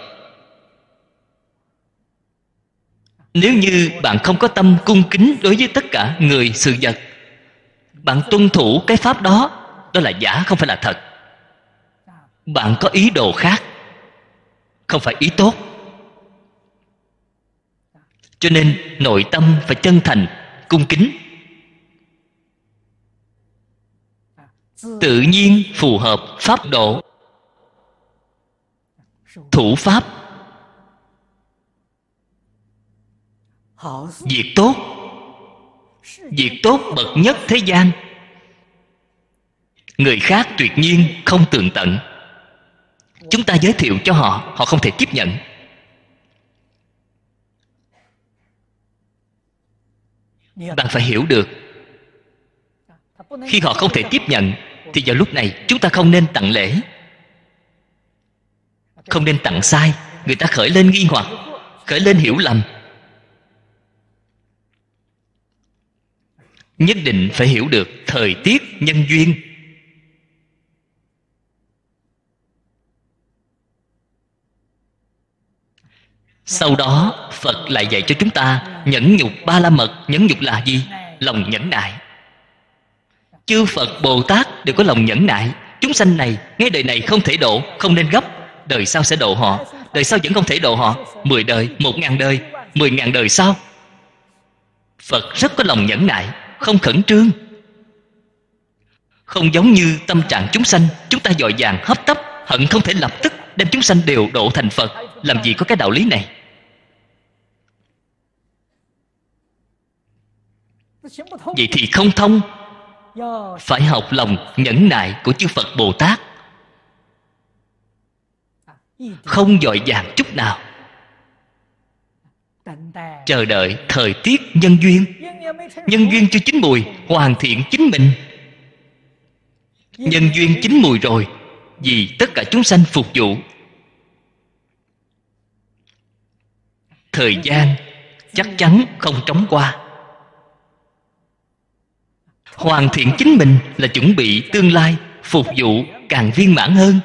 Nếu như bạn không có tâm cung kính đối với tất cả người sự vật, bạn tuân thủ cái pháp đó, đó là giả, không phải là thật. Bạn có ý đồ khác, không phải ý tốt. Cho nên nội tâm phải chân thành, cung kính, tự nhiên phù hợp pháp độ, thủ pháp. Việc tốt, việc tốt bậc nhất thế gian, người khác tuyệt nhiên không tường tận. Chúng ta giới thiệu cho họ, họ không thể tiếp nhận. Bạn phải hiểu được, khi họ không thể tiếp nhận thì vào lúc này chúng ta không nên tặng lễ, không nên tặng sai. Người ta khởi lên nghi hoặc, khởi lên hiểu lầm. Nhất định phải hiểu được thời tiết, nhân duyên. Sau đó Phật lại dạy cho chúng ta nhẫn nhục ba la mật. Nhẫn nhục là gì? Lòng nhẫn nại. Chư Phật, Bồ Tát đều có lòng nhẫn nại. Chúng sanh này, ngay đời này không thể độ, không nên gấp. Đời sau sẽ độ họ. Đời sau vẫn không thể độ họ. Mười đời, một ngàn đời, mười ngàn đời sau. Phật rất có lòng nhẫn nại, không khẩn trương. Không giống như tâm trạng chúng sanh, chúng ta vội vàng hấp tấp, hận không thể lập tức đem chúng sanh đều độ thành Phật. Làm gì có cái đạo lý này. Vậy thì không thông. Phải học lòng nhẫn nại của chư Phật Bồ Tát, không vội vàng chút nào. Chờ đợi thời tiết nhân duyên. Nhân duyên chưa chín mùi, hoàn thiện chính mình. Nhân duyên chín mùi rồi, vì tất cả chúng sanh phục vụ. Thời gian chắc chắn không trống qua. Hoàn thiện chính mình là chuẩn bị tương lai phục vụ càng viên mãn hơn.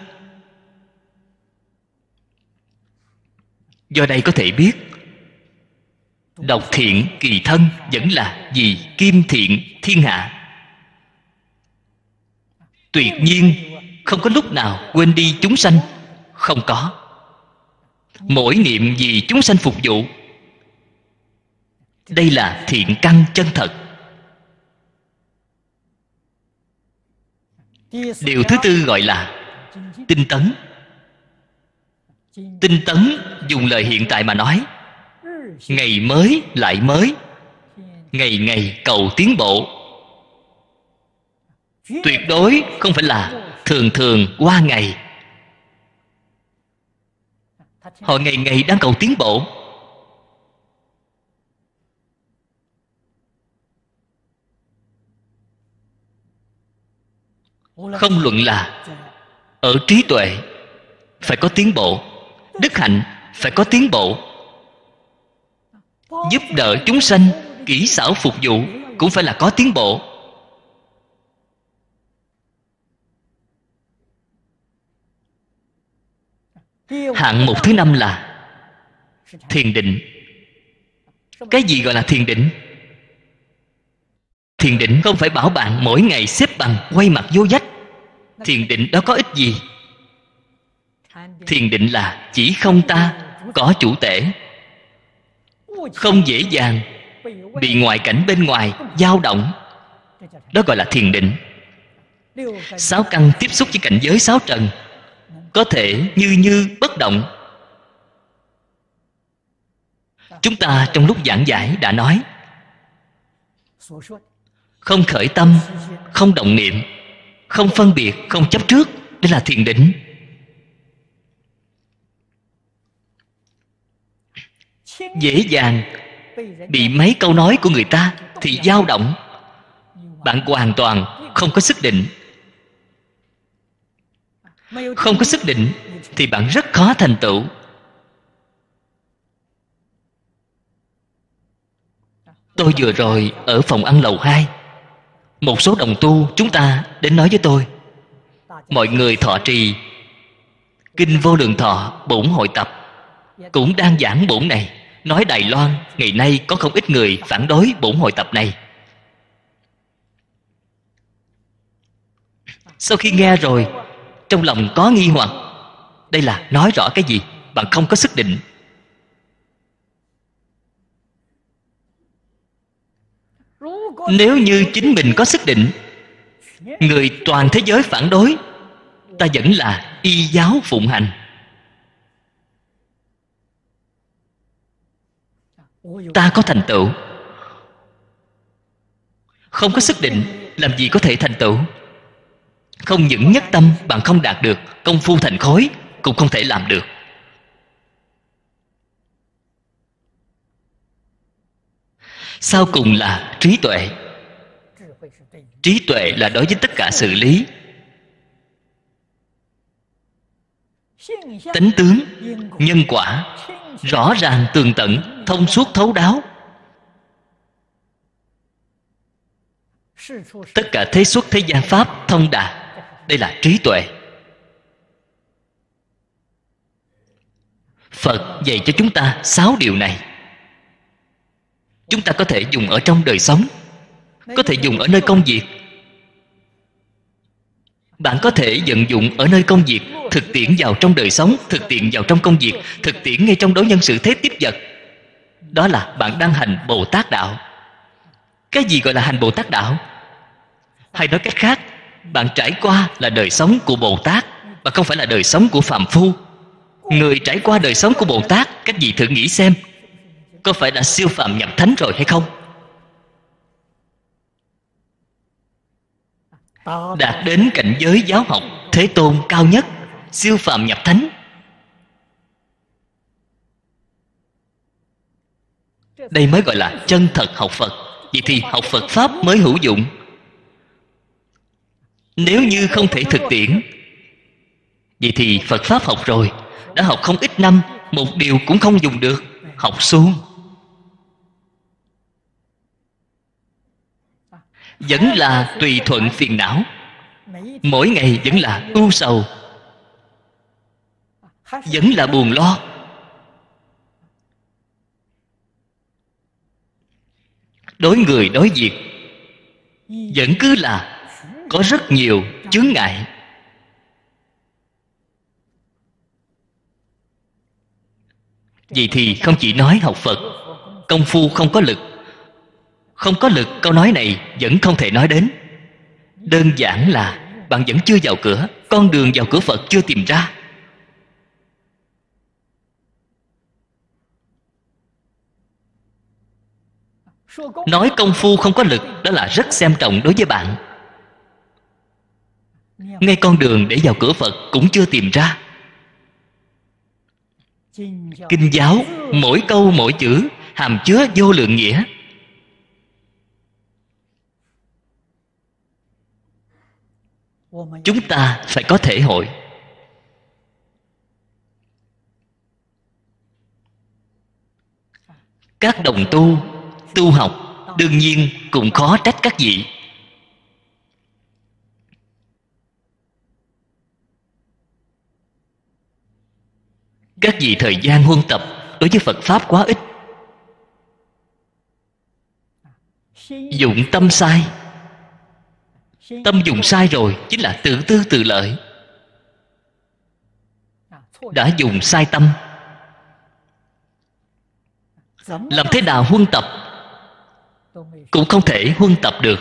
Do đây có thể biết, độc thiện kỳ thân vẫn là vì kim thiện thiên hạ. Tuyệt nhiên không có lúc nào quên đi chúng sanh, không có. Mỗi niệm vì chúng sanh phục vụ, đây là thiện căn chân thật. Điều thứ tư gọi là tinh tấn. Tinh tấn dùng lời hiện tại mà nói, ngày mới lại mới, ngày ngày cầu tiến bộ. Tuyệt đối không phải là thường thường qua ngày. Họ ngày ngày đang cầu tiến bộ. Không luận là ở trí tuệ phải có tiến bộ, đức hạnh phải có tiến bộ, giúp đỡ chúng sanh, kỹ xảo phục vụ cũng phải là có tiến bộ. Hạng mục thứ năm là thiền định. Cái gì gọi là thiền định? Thiền định không phải bảo bạn mỗi ngày xếp bằng quay mặt vô vách. Thiền định đó có ích gì? Thiền định là chỉ không ta, có chủ tể, không dễ dàng bị ngoại cảnh bên ngoài dao động. Đó gọi là thiền định. Sáu căn tiếp xúc với cảnh giới sáu trần, có thể như như bất động. Chúng ta trong lúc giảng giải đã nói, không khởi tâm, không động niệm, không phân biệt, không chấp trước, đó là thiền định. Dễ dàng bị mấy câu nói của người ta thì dao động, bạn hoàn toàn không có sức định. Không có sức định thì bạn rất khó thành tựu. Tôi vừa rồi ở phòng ăn lầu hai, một số đồng tu chúng ta đến nói với tôi, mọi người thọ trì Kinh Vô Lượng Thọ bổn hội tập, cũng đang giảng bổn này, nói Đài Loan ngày nay có không ít người phản đối bổn hội tập này. Sau khi nghe rồi, trong lòng có nghi hoặc, đây là nói rõ cái gì? Bạn không có sức định. Nếu như chính mình có sức định, người toàn thế giới phản đối, ta vẫn là y giáo phụng hành. Ta có thành tựu. Không có sức định, làm gì có thể thành tựu? Không những nhất tâm bạn không đạt được, công phu thành khối cũng không thể làm được. Sau cùng là trí tuệ. Trí tuệ là đối với tất cả sự lý. Tính tướng, nhân quả, rõ ràng tường tận, thông suốt thấu đáo. Tất cả thế xuất thế gian pháp thông đạt, đây là trí tuệ. Phật dạy cho chúng ta sáu điều này. Chúng ta có thể dùng ở trong đời sống, có thể dùng ở nơi công việc, Bạn có thể vận dụng ở nơi công việc, thực tiễn vào trong đời sống, thực tiễn vào trong công việc, thực tiễn ngay trong đối nhân xử thế tiếp vật. Đó là bạn đang hành Bồ Tát Đạo. Cái gì gọi là hành Bồ Tát Đạo? Hay nói cách khác, bạn trải qua là đời sống của Bồ Tát và không phải là đời sống của phàm phu. Người trải qua đời sống của Bồ Tát, các vị thử nghĩ xem, có phải đã siêu phàm nhập thánh rồi hay không? Đạt đến cảnh giới giáo học Thế Tôn cao nhất, siêu phàm nhập thánh. Đây mới gọi là chân thật học Phật. Vậy thì học Phật Pháp mới hữu dụng. Nếu như không thể thực tiễn, vậy thì Phật Pháp học rồi, đã học không ít năm, một điều cũng không dùng được, học suông. Vẫn là tùy thuận phiền não, mỗi ngày vẫn là ưu sầu, vẫn là buồn lo. Đối người đối việc vẫn cứ là có rất nhiều chướng ngại. Vậy thì không chỉ nói học Phật, công phu không có lực. Không có lực, câu nói này vẫn không thể nói đến. Đơn giản là bạn vẫn chưa vào cửa, con đường vào cửa Phật chưa tìm ra. Nói công phu không có lực, đó là rất xem trọng đối với bạn. Ngay con đường để vào cửa Phật cũng chưa tìm ra. Kinh giáo, mỗi câu mỗi chữ hàm chứa vô lượng nghĩa. Chúng ta phải có thể hội. Các đồng tu, tu học đương nhiên cũng khó trách các vị. Các vị thời gian huân tập đối với Phật Pháp quá ít, dụng tâm sai. Tâm dùng sai rồi chính là tự tư tự lợi. Đã dùng sai tâm, làm thế nào huân tập cũng không thể huân tập được.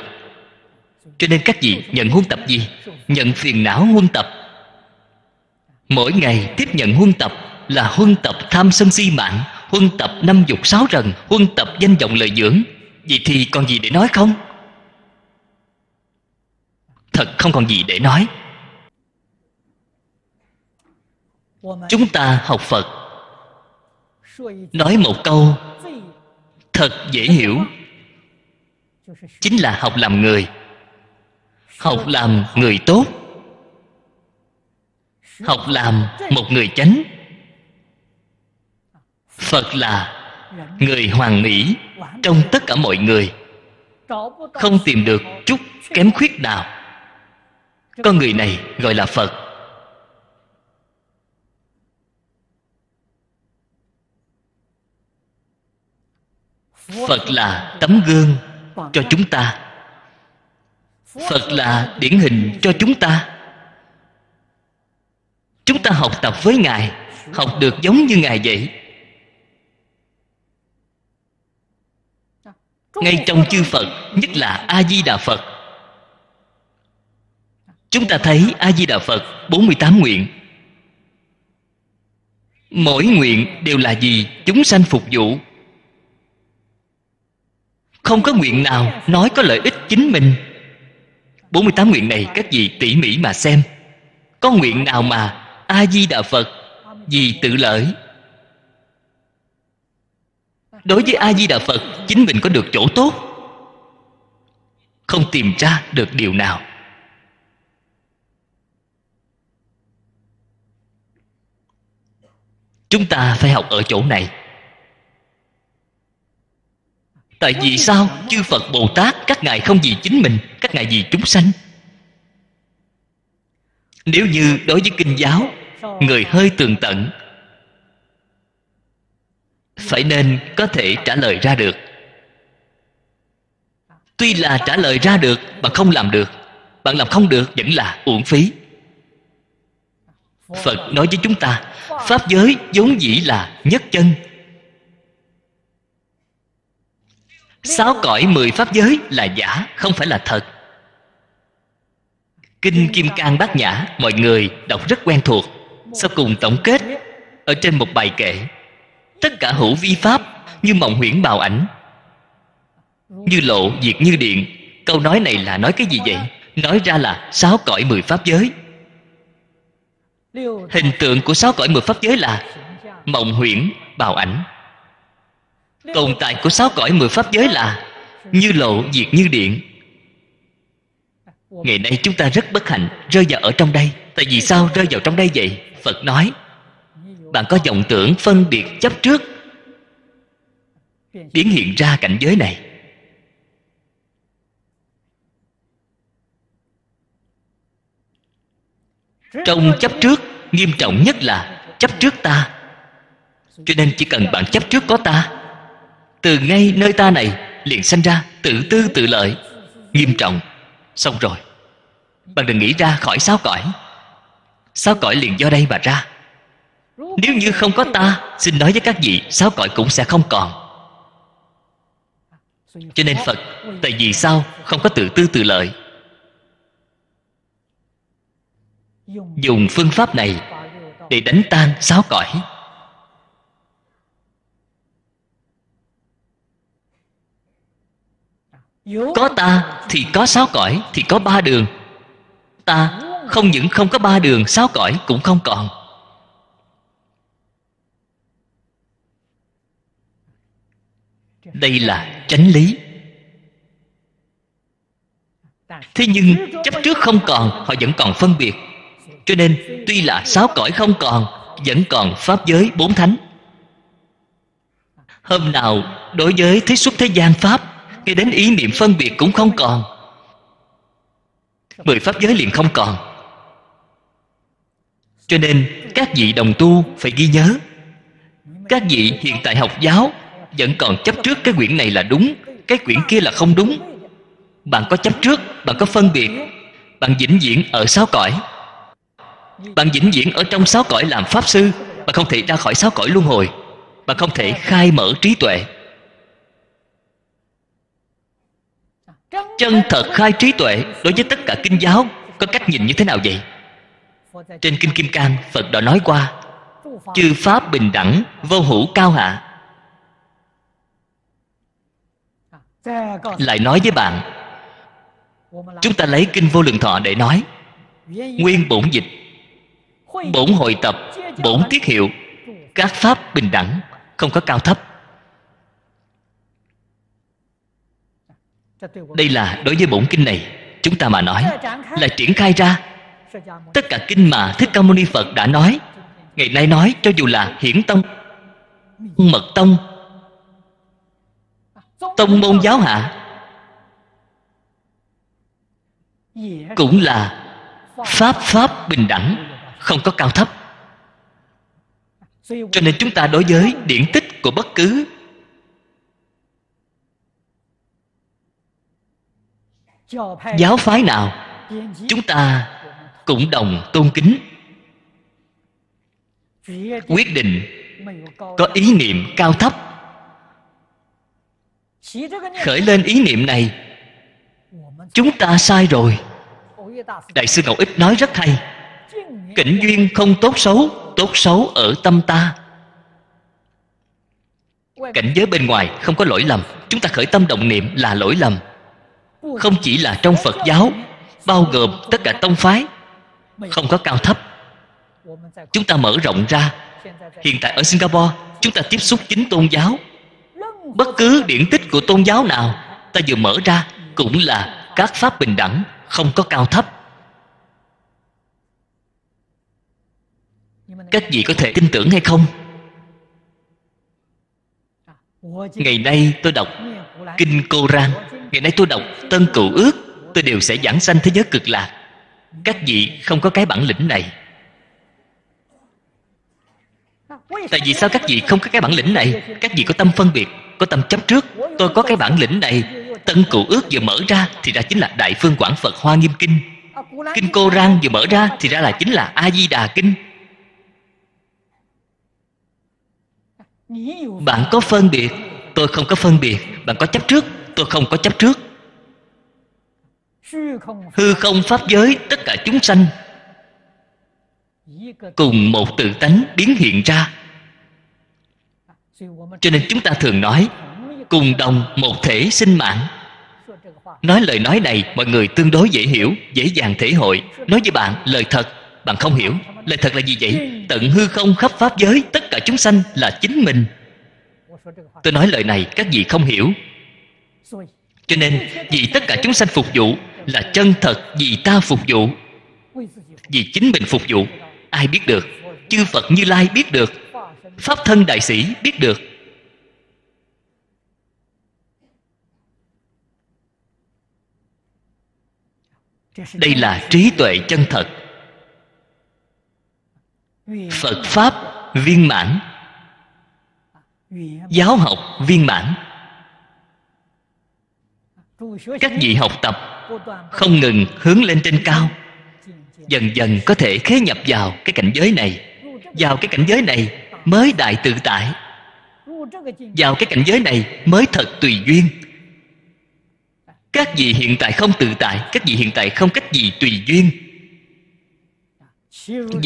Cho nên các vị nhận huân tập gì? Nhận phiền não huân tập. Mỗi ngày tiếp nhận huân tập là huân tập tham sân si mạng, huân tập năm dục sáu trần, huân tập danh vọng lợi dưỡng. Vậy thì còn gì để nói không? Thật không còn gì để nói. Chúng ta học Phật, nói một câu thật dễ hiểu, chính là học làm người, học làm người tốt, học làm một người chánh. Phật là người hoàn mỹ trong tất cả mọi người, không tìm được chút kém khuyết nào. Con người này gọi là Phật. Phật là tấm gương cho chúng ta. Phật là điển hình cho chúng ta. Chúng ta học tập với Ngài, học được giống như Ngài vậy. Ngay trong chư Phật, nhất là A-di-đà Phật, chúng ta thấy A-di-đà Phật bốn mươi tám nguyện. Mỗi nguyện đều là gì? Chúng sanh phục vụ. Không có nguyện nào nói có lợi ích chính mình. bốn mươi tám nguyện này các vị tỉ mỉ mà xem. Có nguyện nào mà A-di-đà Phật vì tự lợi? Đối với A-di-đà Phật, chính mình có được chỗ tốt? Không tìm ra được điều nào. Chúng ta phải học ở chỗ này. Tại vì sao chư Phật Bồ Tát các ngài không vì chính mình, các ngài vì chúng sanh? Nếu như đối với kinh giáo, người hơi tường tận, phải nên có thể trả lời ra được. Tuy là trả lời ra được mà không làm được, bạn làm không được vẫn là uổng phí. Phật nói với chúng ta, pháp giới vốn dĩ là nhất chân. Sáu cõi mười pháp giới là giả, không phải là thật. Kinh Kim Cang Bát Nhã mọi người đọc rất quen thuộc. Sau cùng tổng kết ở trên một bài kệ: tất cả hữu vi pháp như mộng huyễn bào ảnh, như lộ diệt như điện. Câu nói này là nói cái gì vậy? Nói ra là sáu cõi mười pháp giới. Hình tượng của sáu cõi mười pháp giới là mộng huyễn bào ảnh. Tồn tại của sáu cõi mười pháp giới là như lộ diệt như điện. Ngày nay chúng ta rất bất hạnh rơi vào ở trong đây. Tại vì sao rơi vào trong đây vậy? Phật nói, bạn có vọng tưởng phân biệt chấp trước, biến hiện ra cảnh giới này. Trong chấp trước, nghiêm trọng nhất là chấp trước ta. Cho nên chỉ cần bạn chấp trước có ta, từ ngay nơi ta này liền sanh ra tự tư tự lợi. Nghiêm trọng, xong rồi. Bạn đừng nghĩ ra khỏi sáu cõi. Sáu cõi liền do đây mà ra. Nếu như không có ta, xin nói với các vị, sáu cõi cũng sẽ không còn. Cho nên Phật, tại vì sao không có tự tư tự lợi? Dùng phương pháp này để đánh tan sáu cõi. Có ta thì có sáu cõi, thì có ba đường. Ta không những không có ba đường, sáu cõi cũng không còn. Đây là chánh lý. Thế nhưng chấp trước không còn, họ vẫn còn phân biệt. Cho nên tuy là sáu cõi không còn, vẫn còn pháp giới bốn thánh. Hôm nào đối với thế xuất thế gian pháp, ngay đến ý niệm phân biệt cũng không còn, mười pháp giới liền không còn. Cho nên các vị đồng tu phải ghi nhớ, các vị hiện tại học giáo vẫn còn chấp trước cái quyển này là đúng, cái quyển kia là không đúng. Bạn có chấp trước, bạn có phân biệt, bạn vĩnh viễn ở sáu cõi. Bạn vĩnh viễn ở trong sáu cõi làm pháp sư. Bạn không thể ra khỏi sáu cõi luân hồi. Bạn không thể khai mở trí tuệ. Chân thật khai trí tuệ đối với tất cả kinh giáo có cách nhìn như thế nào vậy? Trên Kinh Kim Cang, Phật đã nói qua, chư pháp bình đẳng, vô hữu cao hạ. Lại nói với bạn, chúng ta lấy Kinh Vô Lượng Thọ để nói. Nguyên bổn dịch, bổn hội tập, bổn tiết hiệu, các pháp bình đẳng, không có cao thấp. Đây là đối với bổn kinh này, chúng ta mà nói là triển khai ra tất cả kinh mà Thích Ca Mâu Ni Phật đã nói. Ngày nay nói cho dù là Hiển Tông, Mật Tông, Tông môn giáo hạ, cũng là Pháp Pháp bình đẳng, không có cao thấp. Cho nên chúng ta đối với điển tích của bất cứ giáo phái nào, chúng ta cũng đồng tôn kính. Quyết định có ý niệm cao thấp. Khởi lên ý niệm này, chúng ta sai rồi. Đại sư Ngẫu Ích nói rất hay, cảnh duyên không tốt xấu, tốt xấu ở tâm ta. Cảnh giới bên ngoài không có lỗi lầm, chúng ta khởi tâm động niệm là lỗi lầm. Không chỉ là trong Phật giáo, bao gồm tất cả tông phái, không có cao thấp. Chúng ta mở rộng ra. Hiện tại ở Singapore, chúng ta tiếp xúc chính tôn giáo. Bất cứ điển tích của tôn giáo nào ta vừa mở ra cũng là các pháp bình đẳng, không có cao thấp. Các vị có thể tin tưởng hay không? Ngày nay tôi đọc Kinh Coran, ngày nay tôi đọc Tân Cựu Ước, tôi đều sẽ giảng sanh thế giới cực lạc. Các vị không có cái bản lĩnh này. Tại vì sao các vị không có cái bản lĩnh này? Các vị có tâm phân biệt, có tâm chấp trước. Tôi có cái bản lĩnh này, Tân Cựu Ước vừa mở ra thì đã chính là Đại Phương Quảng Phật Hoa Nghiêm Kinh. Kinh Coran vừa mở ra thì ra là chính là A-di-đà Kinh. Bạn có phân biệt, tôi không có phân biệt. Bạn có chấp trước, tôi không có chấp trước. Hư không pháp giới, tất cả chúng sanh cùng một tự tánh biến hiện ra. Cho nên chúng ta thường nói cùng đồng một thể sinh mạng. Nói lời nói này mọi người tương đối dễ hiểu, dễ dàng thể hội. Nói với bạn lời thật, bạn không hiểu. Lời thật là gì vậy? Tận hư không khắp pháp giới, tất cả chúng sanh là chính mình. Tôi nói lời này các vị không hiểu. Cho nên vì tất cả chúng sanh phục vụ là chân thật, vì ta phục vụ, vì chính mình phục vụ. Ai biết được? Chư Phật Như Lai biết được, Pháp Thân Đại Sĩ biết được. Đây là trí tuệ chân thật. Phật Pháp viên mãn, giáo học viên mãn. Các vị học tập không ngừng hướng lên trên cao, dần dần có thể khế nhập vào cái cảnh giới này. Vào cái cảnh giới này mới đại tự tại, vào cái cảnh giới này mới thật tùy duyên. Các vị hiện tại không tự tại, các vị hiện tại không cách gì tùy duyên.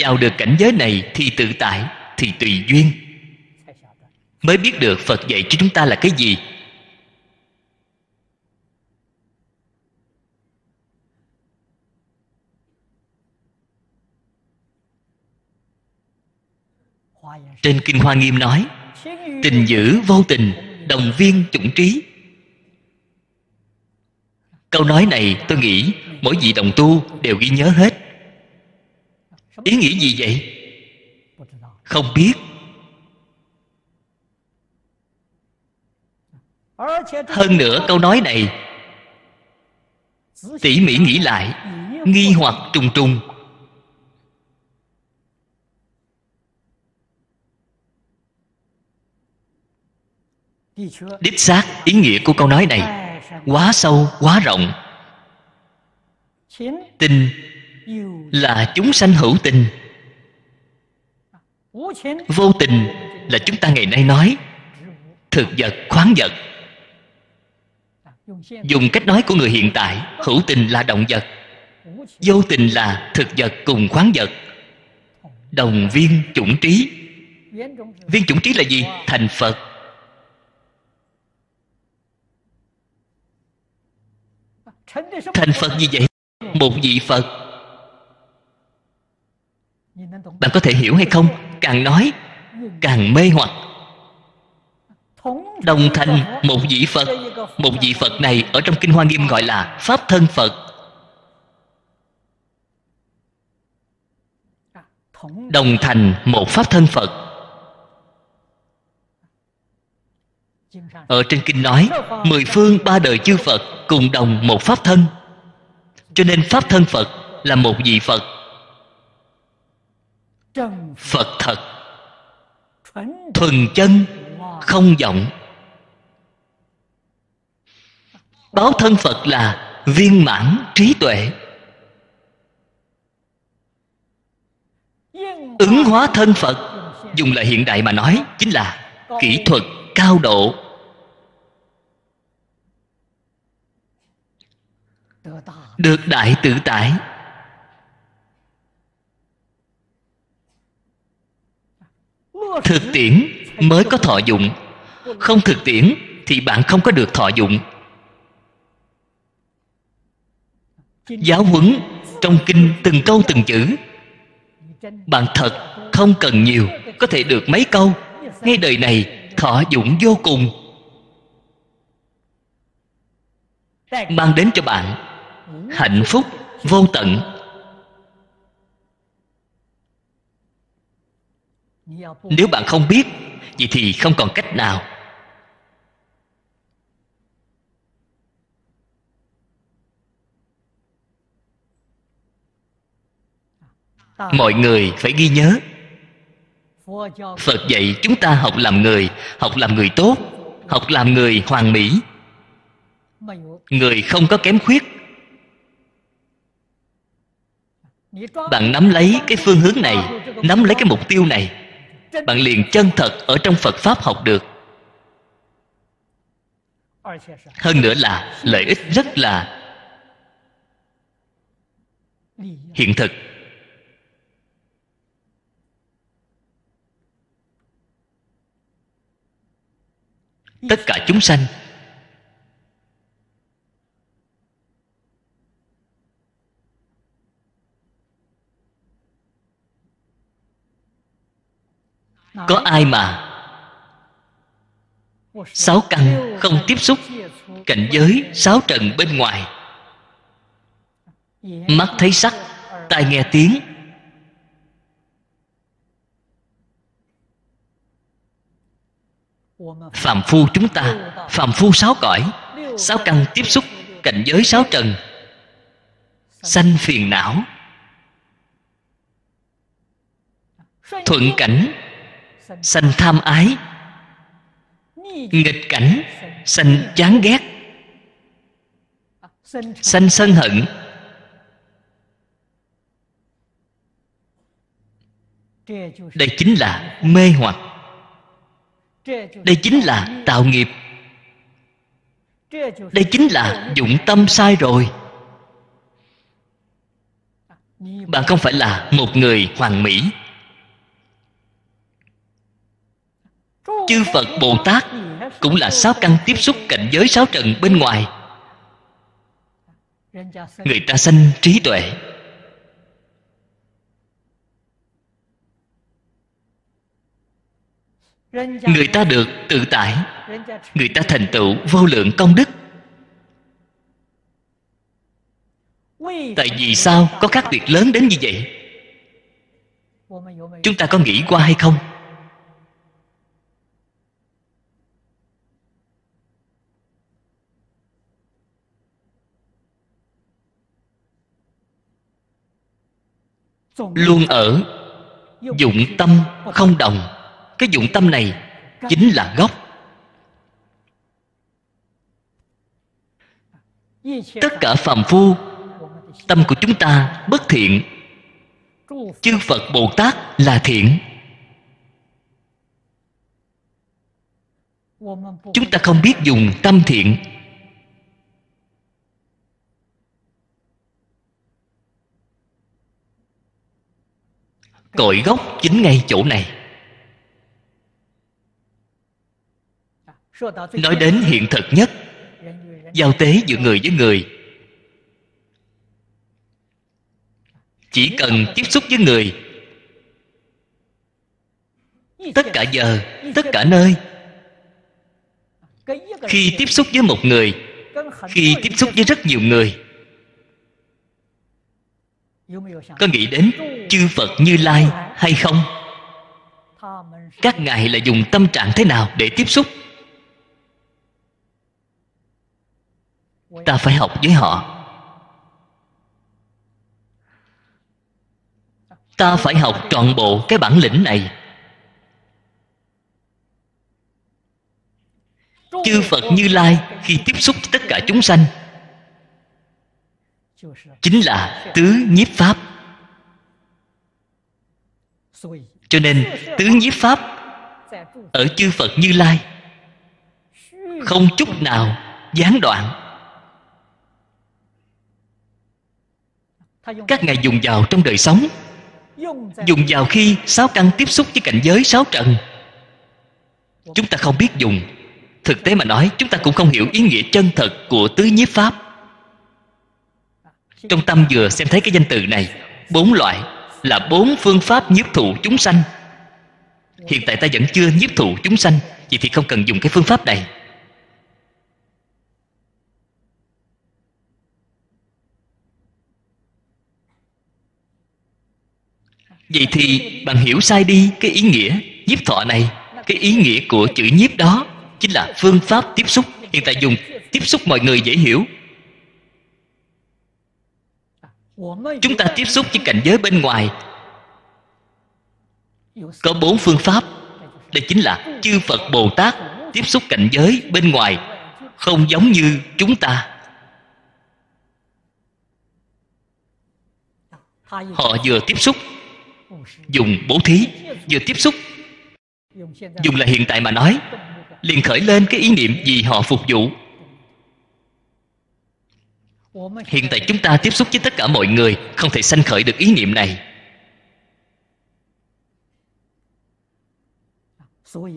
Vào được cảnh giới này thì tự tại, thì tùy duyên. Mới biết được Phật dạy cho chúng ta là cái gì. Trên Kinh Hoa Nghiêm nói: tình dữ vô tình, đồng viên chủng trí. Câu nói này tôi nghĩ mỗi vị đồng tu đều ghi nhớ hết. Ý nghĩa gì vậy? Không biết. Hơn nữa câu nói này tỉ mỉ nghĩ lại, nghi hoặc trùng trùng. Đích xác ý nghĩa của câu nói này quá sâu, quá rộng. Tình là chúng sanh hữu tình, vô tình là chúng ta ngày nay nói thực vật, khoáng vật. Dùng cách nói của người hiện tại, hữu tình là động vật, vô tình là thực vật cùng khoáng vật. Đồng viên chủng trí. Viên chủng trí là gì? Thành Phật. Thành Phật gì vậy? Một vị Phật. Bạn có thể hiểu hay không? Càng nói càng mê hoặc. Đồng thành một vị Phật. Một vị Phật này ở trong Kinh Hoa Nghiêm gọi là Pháp Thân Phật. Đồng thành một Pháp Thân Phật. Ở trên Kinh nói mười phương ba đời chư Phật cùng đồng một Pháp Thân. Cho nên Pháp Thân Phật là một vị Phật. Phật thật, thuần chân, không vọng. Báo thân Phật là viên mãn trí tuệ. Ứng hóa thân Phật, dùng lời hiện đại mà nói, chính là kỹ thuật cao độ. Được đại tự tại. Thực tiễn mới có thọ dụng. Không thực tiễn thì bạn không có được thọ dụng. Giáo huấn trong kinh từng câu từng chữ. Bạn thật không cần nhiều, có thể được mấy câu, ngay đời này thọ dụng vô cùng. Mang đến cho bạn hạnh phúc vô tận. Nếu bạn không biết, vậy thì không còn cách nào. Mọi người phải ghi nhớ, Phật dạy chúng ta học làm người, học làm người tốt, học làm người hoàn mỹ. người không có kém khuyết. Bạn nắm lấy cái phương hướng này, nắm lấy cái mục tiêu này, bạn liền chân thật ở trong Phật Pháp học được. Hơn nữa là lợi ích rất là hiện thực. Tất cả chúng sanh có ai mà sáu căn không tiếp xúc cảnh giới sáu trần bên ngoài? Mắt thấy sắc, tai nghe tiếng, phàm phu chúng ta, phàm phu sáu cõi, sáu căn tiếp xúc cảnh giới sáu trần, sanh phiền não. Thuận cảnh sanh tham ái, nghịch cảnh sanh chán ghét, sanh sân hận. Đây chính là mê hoặc, đây chính là tạo nghiệp, đây chính là dụng tâm sai rồi. Bạn không phải là một người hoàn mỹ. Chư Phật Bồ Tát cũng là sáu căn tiếp xúc cảnh giới sáu trần bên ngoài. Người ta sanh trí tuệ, người ta được tự tại, người ta thành tựu vô lượng công đức. Tại vì sao có khác biệt lớn đến như vậy? Chúng ta có nghĩ qua hay không? Luôn ở dụng tâm không đồng. Cái dụng tâm này chính là gốc. Tất cả phàm phu, tâm của chúng ta bất thiện, chư Phật Bồ Tát là thiện. Chúng ta không biết dùng tâm thiện, cội gốc chính ngay chỗ này. Nói đến hiện thực nhất, giao tế giữa người với người, chỉ cần tiếp xúc với người, tất cả giờ, tất cả nơi, khi tiếp xúc với một người, khi tiếp xúc với rất nhiều người, có nghĩ đến chư Phật Như Lai hay không? Các ngài là dùng tâm trạng thế nào để tiếp xúc? Ta phải học với họ, ta phải học trọn bộ cái bản lĩnh này. Chư Phật Như Lai khi tiếp xúc với tất cả chúng sanh chính là tứ nhiếp pháp. Cho nên tứ nhiếp pháp ở chư Phật Như Lai không chút nào gián đoạn. Các ngài dùng vào trong đời sống, dùng vào khi sáu căn tiếp xúc với cảnh giới sáu trần. Chúng ta không biết dùng. Thực tế mà nói, chúng ta cũng không hiểu ý nghĩa chân thật của tứ nhiếp pháp. Trong tâm vừa xem thấy cái danh từ này, bốn loại là bốn phương pháp nhiếp thụ chúng sanh. Hiện tại ta vẫn chưa nhiếp thụ chúng sanh, vậy thì không cần dùng cái phương pháp này. Vậy thì bạn hiểu sai đi cái ý nghĩa nhiếp thọ này. Cái ý nghĩa của chữ nhiếp đó chính là phương pháp tiếp xúc. Hiện tại dùng tiếp xúc mọi người dễ hiểu. Chúng ta tiếp xúc với cảnh giới bên ngoài có bốn phương pháp. Đây chính là chư Phật Bồ Tát tiếp xúc cảnh giới bên ngoài không giống như chúng ta. Họ vừa tiếp xúc dùng bố thí, vừa tiếp xúc dùng là hiện tại mà nói, liền khởi lên cái ý niệm vì họ phục vụ. Hiện tại chúng ta tiếp xúc với tất cả mọi người, không thể sanh khởi được ý niệm này.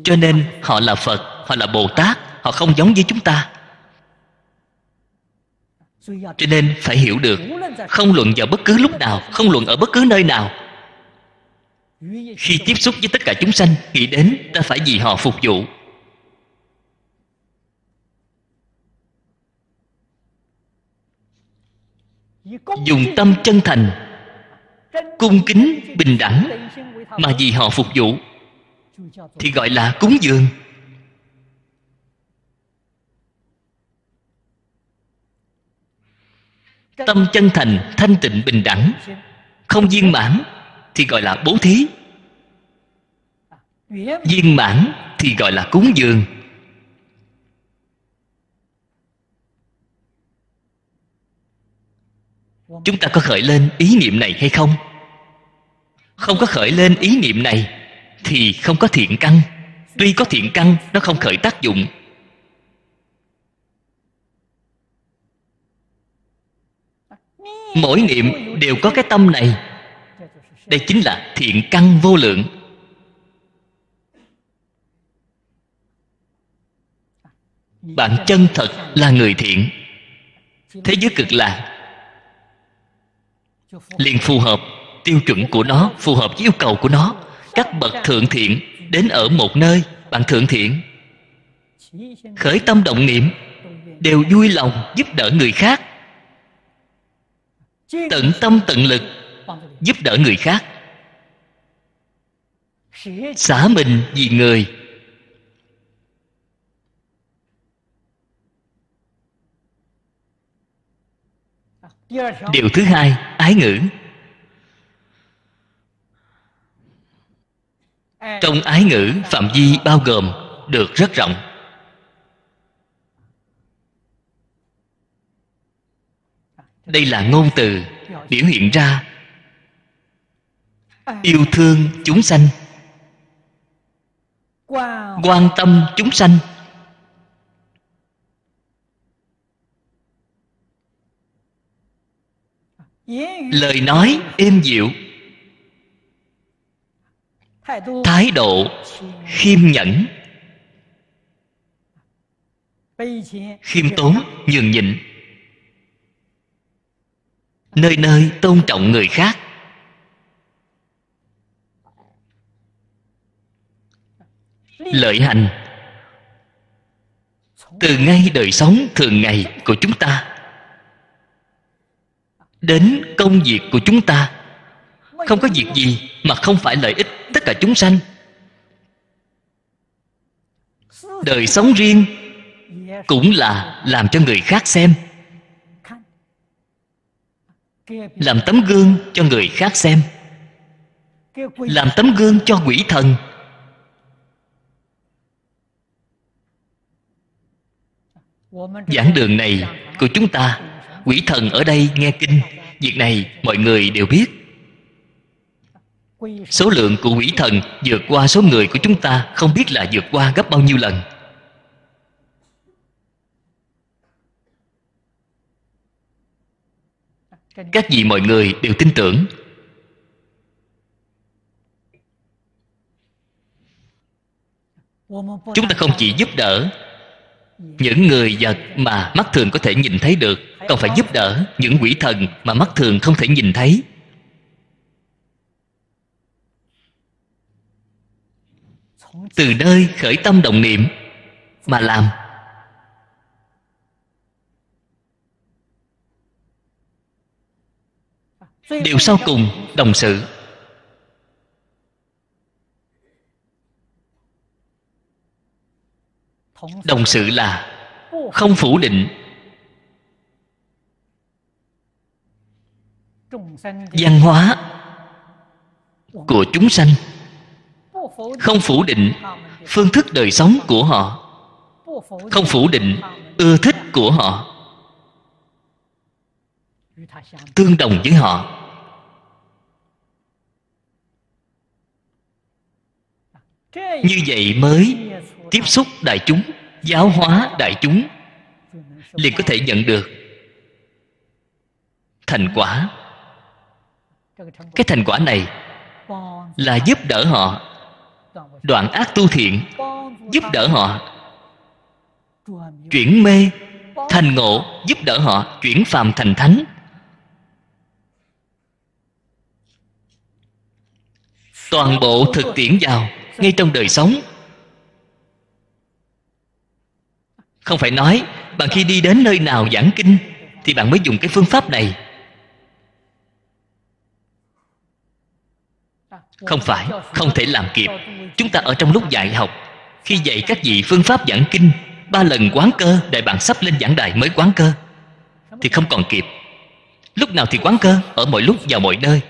Cho nên họ là Phật, họ là Bồ Tát, họ không giống với chúng ta. Cho nên phải hiểu được, không luận vào bất cứ lúc nào, không luận ở bất cứ nơi nào, khi tiếp xúc với tất cả chúng sanh, nghĩ đến ta phải vì họ phục vụ. Dùng tâm chân thành, cung kính, bình đẳng mà vì họ phục vụ thì gọi là cúng dường. Tâm chân thành, thanh tịnh, bình đẳng, không viên mãn thì gọi là bố thí, viên mãn thì gọi là cúng dường. Chúng ta có khởi lên ý niệm này hay không? Không có khởi lên ý niệm này thì không có thiện căn. Tuy có thiện căn, nó không khởi tác dụng. Mỗi niệm đều có cái tâm này, đây chính là thiện căn vô lượng. Bạn chân thật là người thiện, thế giới cực lạc liền phù hợp tiêu chuẩn của nó, phù hợp với yêu cầu của nó. Các bậc thượng thiện đến ở một nơi, bạn thượng thiện, khởi tâm động niệm đều vui lòng giúp đỡ người khác, tận tâm tận lực giúp đỡ người khác, xả mình vì người. Điều thứ hai, ái ngữ. Trong ái ngữ, phạm vi bao gồm được rất rộng. Đây là ngôn từ biểu hiện ra yêu thương chúng sanh, quan tâm chúng sanh, lời nói êm dịu, thái độ khiêm nhẫn, khiêm tốn, nhường nhịn, nơi nơi tôn trọng người khác. Lợi hành từ ngay đời sống thường ngày của chúng ta đến công việc của chúng ta, không có việc gì mà không phải lợi ích tất cả chúng sanh. Đời sống riêng cũng là làm cho người khác xem, làm tấm gương cho người khác xem, làm tấm gương cho quỷ thần. Giảng đường này của chúng ta, quỷ thần ở đây nghe kinh, việc này mọi người đều biết. Số lượng của quỷ thần vượt qua số người của chúng ta, không biết là vượt qua gấp bao nhiêu lần. Các vị mọi người đều tin tưởng. Chúng ta không chỉ giúp đỡ những người vật mà mắt thường có thể nhìn thấy được, còn phải giúp đỡ những quỷ thần mà mắt thường không thể nhìn thấy. Từ nơi khởi tâm động niệm mà làm. Điều sau cùng, đồng sự. Đồng sự là không phủ định văn hóa của chúng sanh, không phủ định phương thức đời sống của họ, không phủ định ưa thích của họ, tương đồng với họ. Như vậy mới tiếp xúc đại chúng, giáo hóa đại chúng, liền có thể nhận được thành quả. Cái thành quả này là giúp đỡ họ đoạn ác tu thiện, giúp đỡ họ chuyển mê thành ngộ, giúp đỡ họ chuyển phàm thành thánh. Toàn bộ thực tiễn vào ngay trong đời sống. Không phải nói bạn khi đi đến nơi nào giảng kinh thì bạn mới dùng cái phương pháp này. Không phải, không thể làm kịp. Chúng ta ở trong lúc dạy học, khi dạy các vị phương pháp giảng kinh, ba lần quán cơ, đại bạn sắp lên giảng đài mới quán cơ, thì không còn kịp. Lúc nào thì quán cơ? Ở mọi lúc và mọi nơi.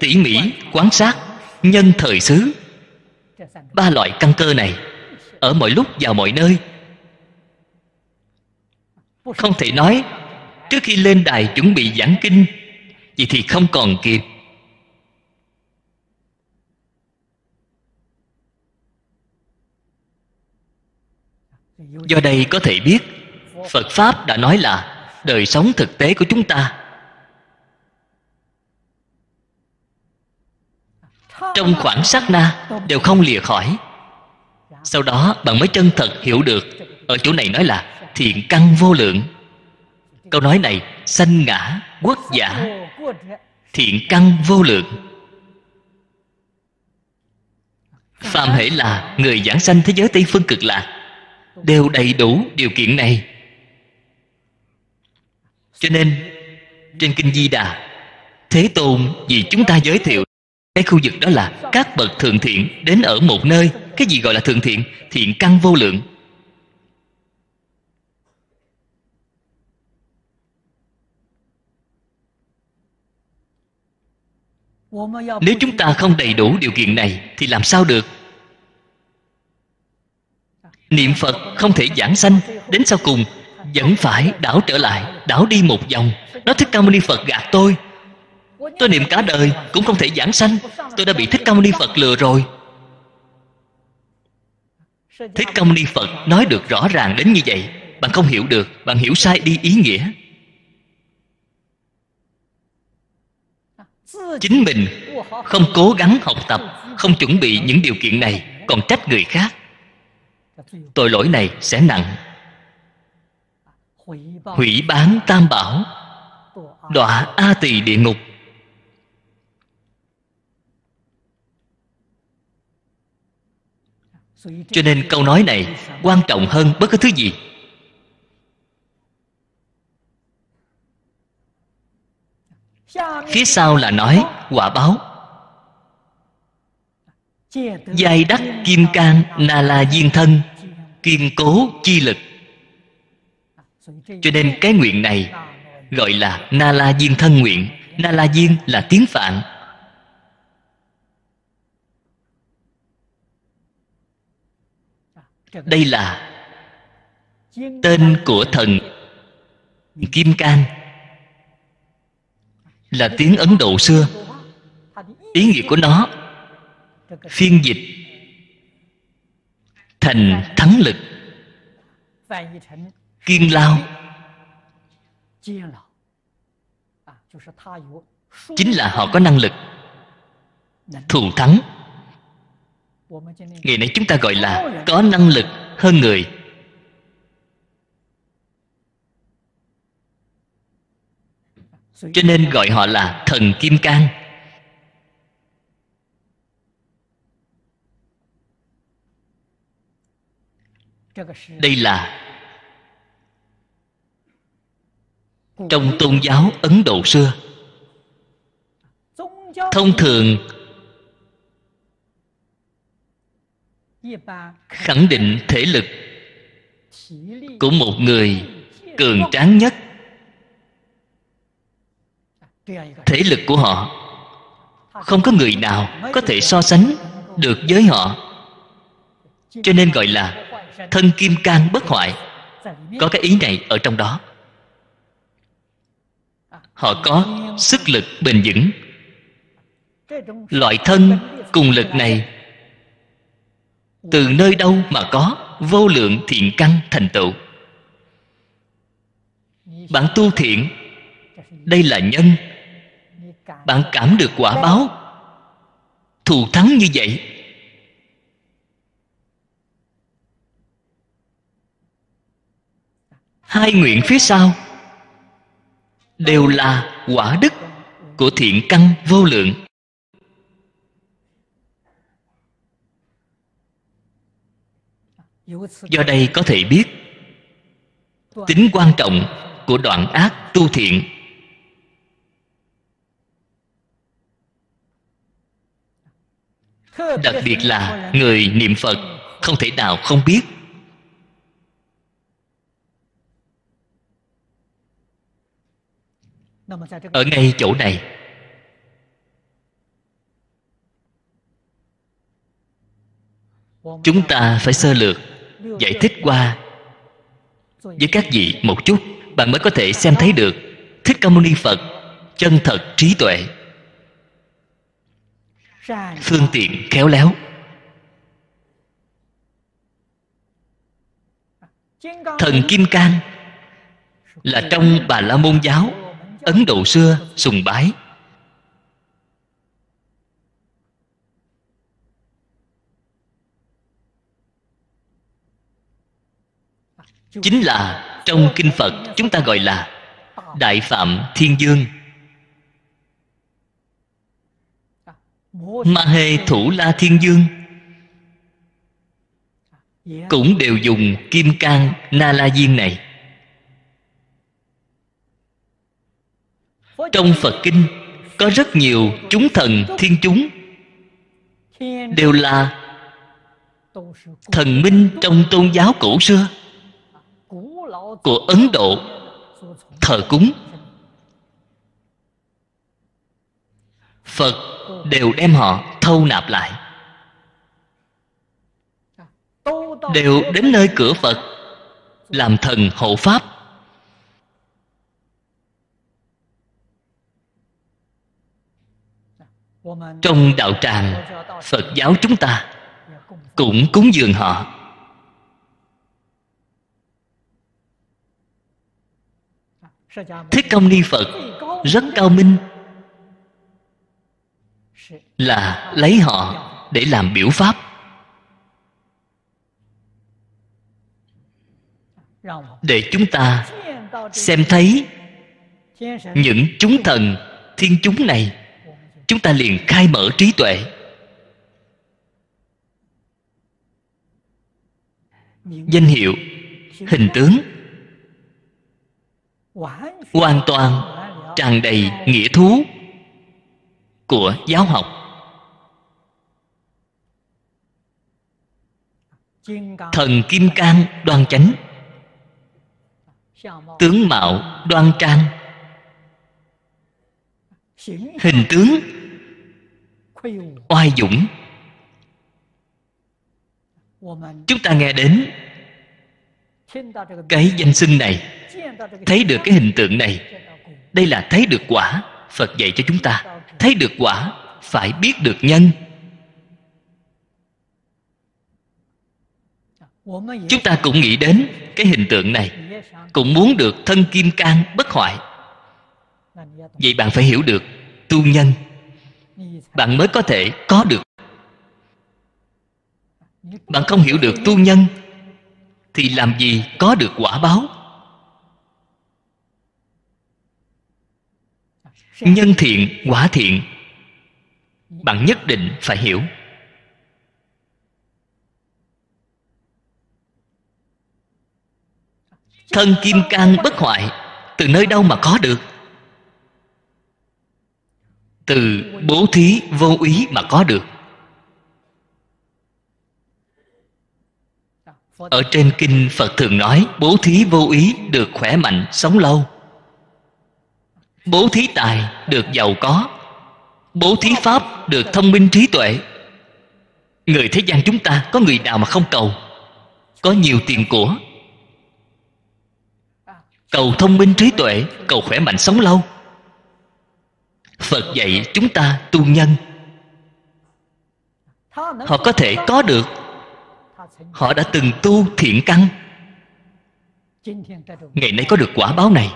Tỉ mỉ quán sát nhân thời xứ, ba loại căn cơ này, ở mọi lúc và mọi nơi. Không thể nói trước khi lên đài chuẩn bị giảng kinh, vậy thì không còn kịp. Do đây có thể biết Phật Pháp đã nói là đời sống thực tế của chúng ta, trong khoảng sát na đều không lìa khỏi. Sau đó bạn mới chân thật hiểu được. Ở chỗ này nói là thiện căn vô lượng. Câu nói này sanh ngã quốc giả, thiện căn vô lượng. Phàm hễ là người giảng sanh thế giới Tây phương Cực Lạc đều đầy đủ điều kiện này. Cho nên trên Kinh Di Đà, Thế Tôn vì chúng ta giới thiệu cái khu vực đó là các bậc thượng thiện đến ở một nơi. Cái gì gọi là thượng thiện? Thiện căn vô lượng. Nếu chúng ta không đầy đủ điều kiện này thì làm sao được? Niệm Phật không thể giảng sanh, đến sau cùng vẫn phải đảo trở lại, đảo đi một vòng. Nói Thích Ca Mâu Ni Phật gạt tôi, tôi niệm cả đời cũng không thể giảng sanh, tôi đã bị Thích Ca Mâu Ni Phật lừa rồi. Thích Ca Mâu Ni Phật nói được rõ ràng đến như vậy, bạn không hiểu được, bạn hiểu sai đi ý nghĩa. Chính mình không cố gắng học tập, không chuẩn bị những điều kiện này, còn trách người khác, tội lỗi này sẽ nặng. Hủy bán tam bảo, đọa A Tỳ địa ngục. Cho nên câu nói này quan trọng hơn bất cứ thứ gì. Phía sau là nói quả báo. Giai đắc kim cang na la diên thân, kiên cố chi lực. Cho nên cái nguyện này gọi là na la diên thân nguyện. Na la diên là tiếng Phạn. Đây là tên của thần Kim Cang, là tiếng Ấn Độ xưa. Ý nghĩa của nó phiên dịch thành thắng lực, kiên lao. Chính là họ có năng lực thù thắng. Ngày nay chúng ta gọi là có năng lực hơn người. Cho nên gọi họ là thần Kim Cang. Đây là trong tôn giáo Ấn Độ xưa. Thông thường khẳng định thể lực của một người cường tráng nhất, thể lực của họ không có người nào có thể so sánh được với họ. Cho nên gọi là thân kim cang bất hoại. Có cái ý này ở trong đó. Họ có sức lực bền vững. Loại thân cùng lực này từ nơi đâu mà có? Vô lượng thiện căn thành tựu. Bạn tu thiện, đây là nhân. Bạn cảm được quả báo thù thắng như vậy. Hai nguyện phía sau đều là quả đức của thiện căn vô lượng. Do đây có thể biết tính quan trọng của đoạn ác tu thiện. Đặc biệt là người niệm Phật không thể nào không biết. Ở ngay chỗ này, chúng ta phải sơ lược giải thích qua với các vị một chút, bạn mới có thể xem thấy được Thích Ca Mâu Ni Phật chân thật trí tuệ, phương tiện khéo léo. Thần Kim Cang là trong Bà La Môn giáo Ấn Độ xưa sùng bái. Chính là trong Kinh Phật chúng ta gọi là Đại Phạm Thiên Dương. Ma Hê Thủ La Thiên Dương cũng đều dùng Kim Cang Na La Diên này. Trong Phật Kinh có rất nhiều chúng thần thiên chúng đều là thần minh trong tôn giáo cổ xưa của Ấn Độ thờ cúng. Phật đều đem họ thâu nạp lại, đều đến nơi cửa Phật làm thần hộ pháp. Trong đạo tràng Phật giáo chúng ta cũng cúng dường họ. Thích Ca Mâu Ni Phật rất cao minh, là lấy họ để làm biểu pháp, để chúng ta xem thấy những chúng thần thiên chúng này. Chúng ta liền khai mở trí tuệ, danh hiệu, hình tướng hoàn toàn tràn đầy nghĩa thú của giáo học. Thần Kim Cang đoan chánh, tướng mạo đoan trang, hình tướng oai dũng. Chúng ta nghe đến cái danh xưng này, thấy được cái hình tượng này, đây là thấy được quả. Phật dạy cho chúng ta thấy được quả phải biết được nhân. Chúng ta cũng nghĩ đến cái hình tượng này, cũng muốn được thân kim cang bất hoại. Vậy bạn phải hiểu được tu nhân, bạn mới có thể có được. Bạn không hiểu được tu nhân thì làm gì có được quả báo. Nhân thiện, quả thiện, bạn nhất định phải hiểu. Thân kim cang bất hoại từ nơi đâu mà có được? Từ bố thí vô úy mà có được. Ở trên kinh Phật thường nói bố thí vô úy được khỏe mạnh, sống lâu. Bố thí tài được giàu có. Bố thí pháp được thông minh trí tuệ. Người thế gian chúng ta có người nào mà không cầu? Có nhiều tiền của, cầu thông minh trí tuệ, cầu khỏe mạnh sống lâu. Phật dạy chúng ta tu nhân, họ có thể có được, họ đã từng tu thiện căn, ngày nay có được quả báo này.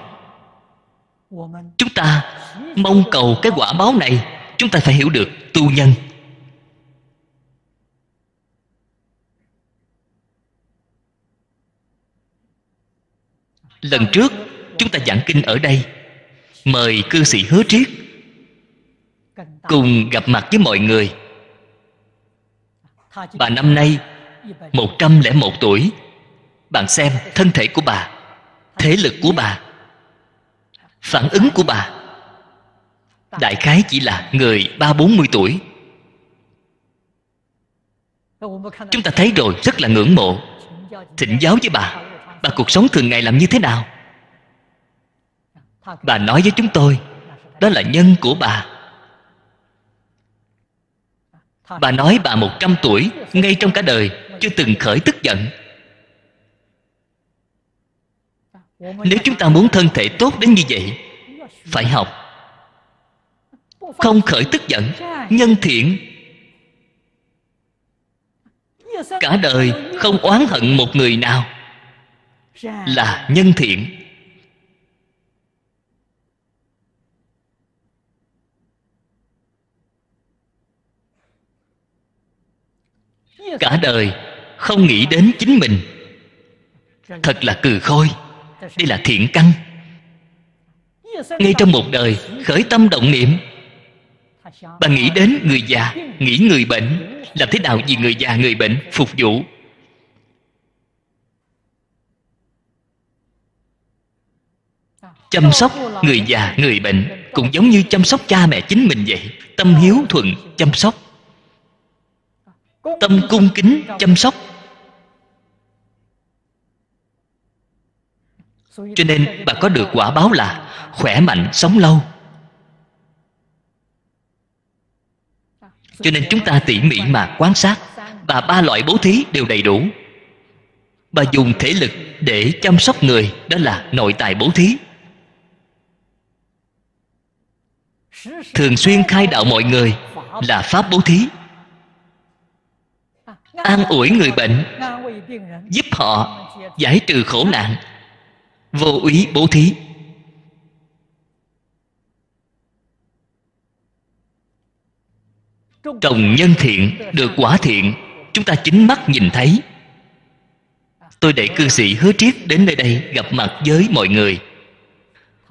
Chúng ta mong cầu cái quả báo này, chúng ta phải hiểu được tu nhân. Lần trước chúng ta giảng kinh ở đây, mời cư sĩ Hứa Triết cùng gặp mặt với mọi người. Bà năm nay một trăm lẻ một tuổi. Bạn xem thân thể của bà, thể lực của bà, phản ứng của bà, đại khái chỉ là người ba bốn mươi tuổi. Chúng ta thấy rồi, rất là ngưỡng mộ. Thỉnh giáo với bà, bà cuộc sống thường ngày làm như thế nào? Bà nói với chúng tôi, đó là nhân của bà. Bà nói bà một trăm tuổi, ngay trong cả đời chưa từng khởi tức giận. Nếu chúng ta muốn thân thể tốt đến như vậy, phải học không khởi tức giận, nhân thiện, cả đời không oán hận một người nào, là nhân thiện. Cả đời không nghĩ đến chính mình, thật là cừ khôi. Đây là thiện căn. Ngay trong một đời khởi tâm động niệm, bà nghĩ đến người già, nghĩ người bệnh, làm thế nào vì người già người bệnh phục vụ. Chăm sóc người già người bệnh cũng giống như chăm sóc cha mẹ chính mình vậy. Tâm hiếu thuận chăm sóc, tâm cung kính chăm sóc. Cho nên bà có được quả báo là khỏe mạnh, sống lâu. Cho nên chúng ta tỉ mỉ mà quan sát, bà ba loại bố thí đều đầy đủ. Bà dùng thể lực để chăm sóc người, đó là nội tài bố thí. Thường xuyên khai đạo mọi người là pháp bố thí. An ủi người bệnh, giúp họ giải trừ khổ nạn, vô úy bố thí. Trồng nhân thiện được quả thiện, chúng ta chính mắt nhìn thấy. Tôi để cư sĩ Hứa Triết đến nơi đây gặp mặt với mọi người,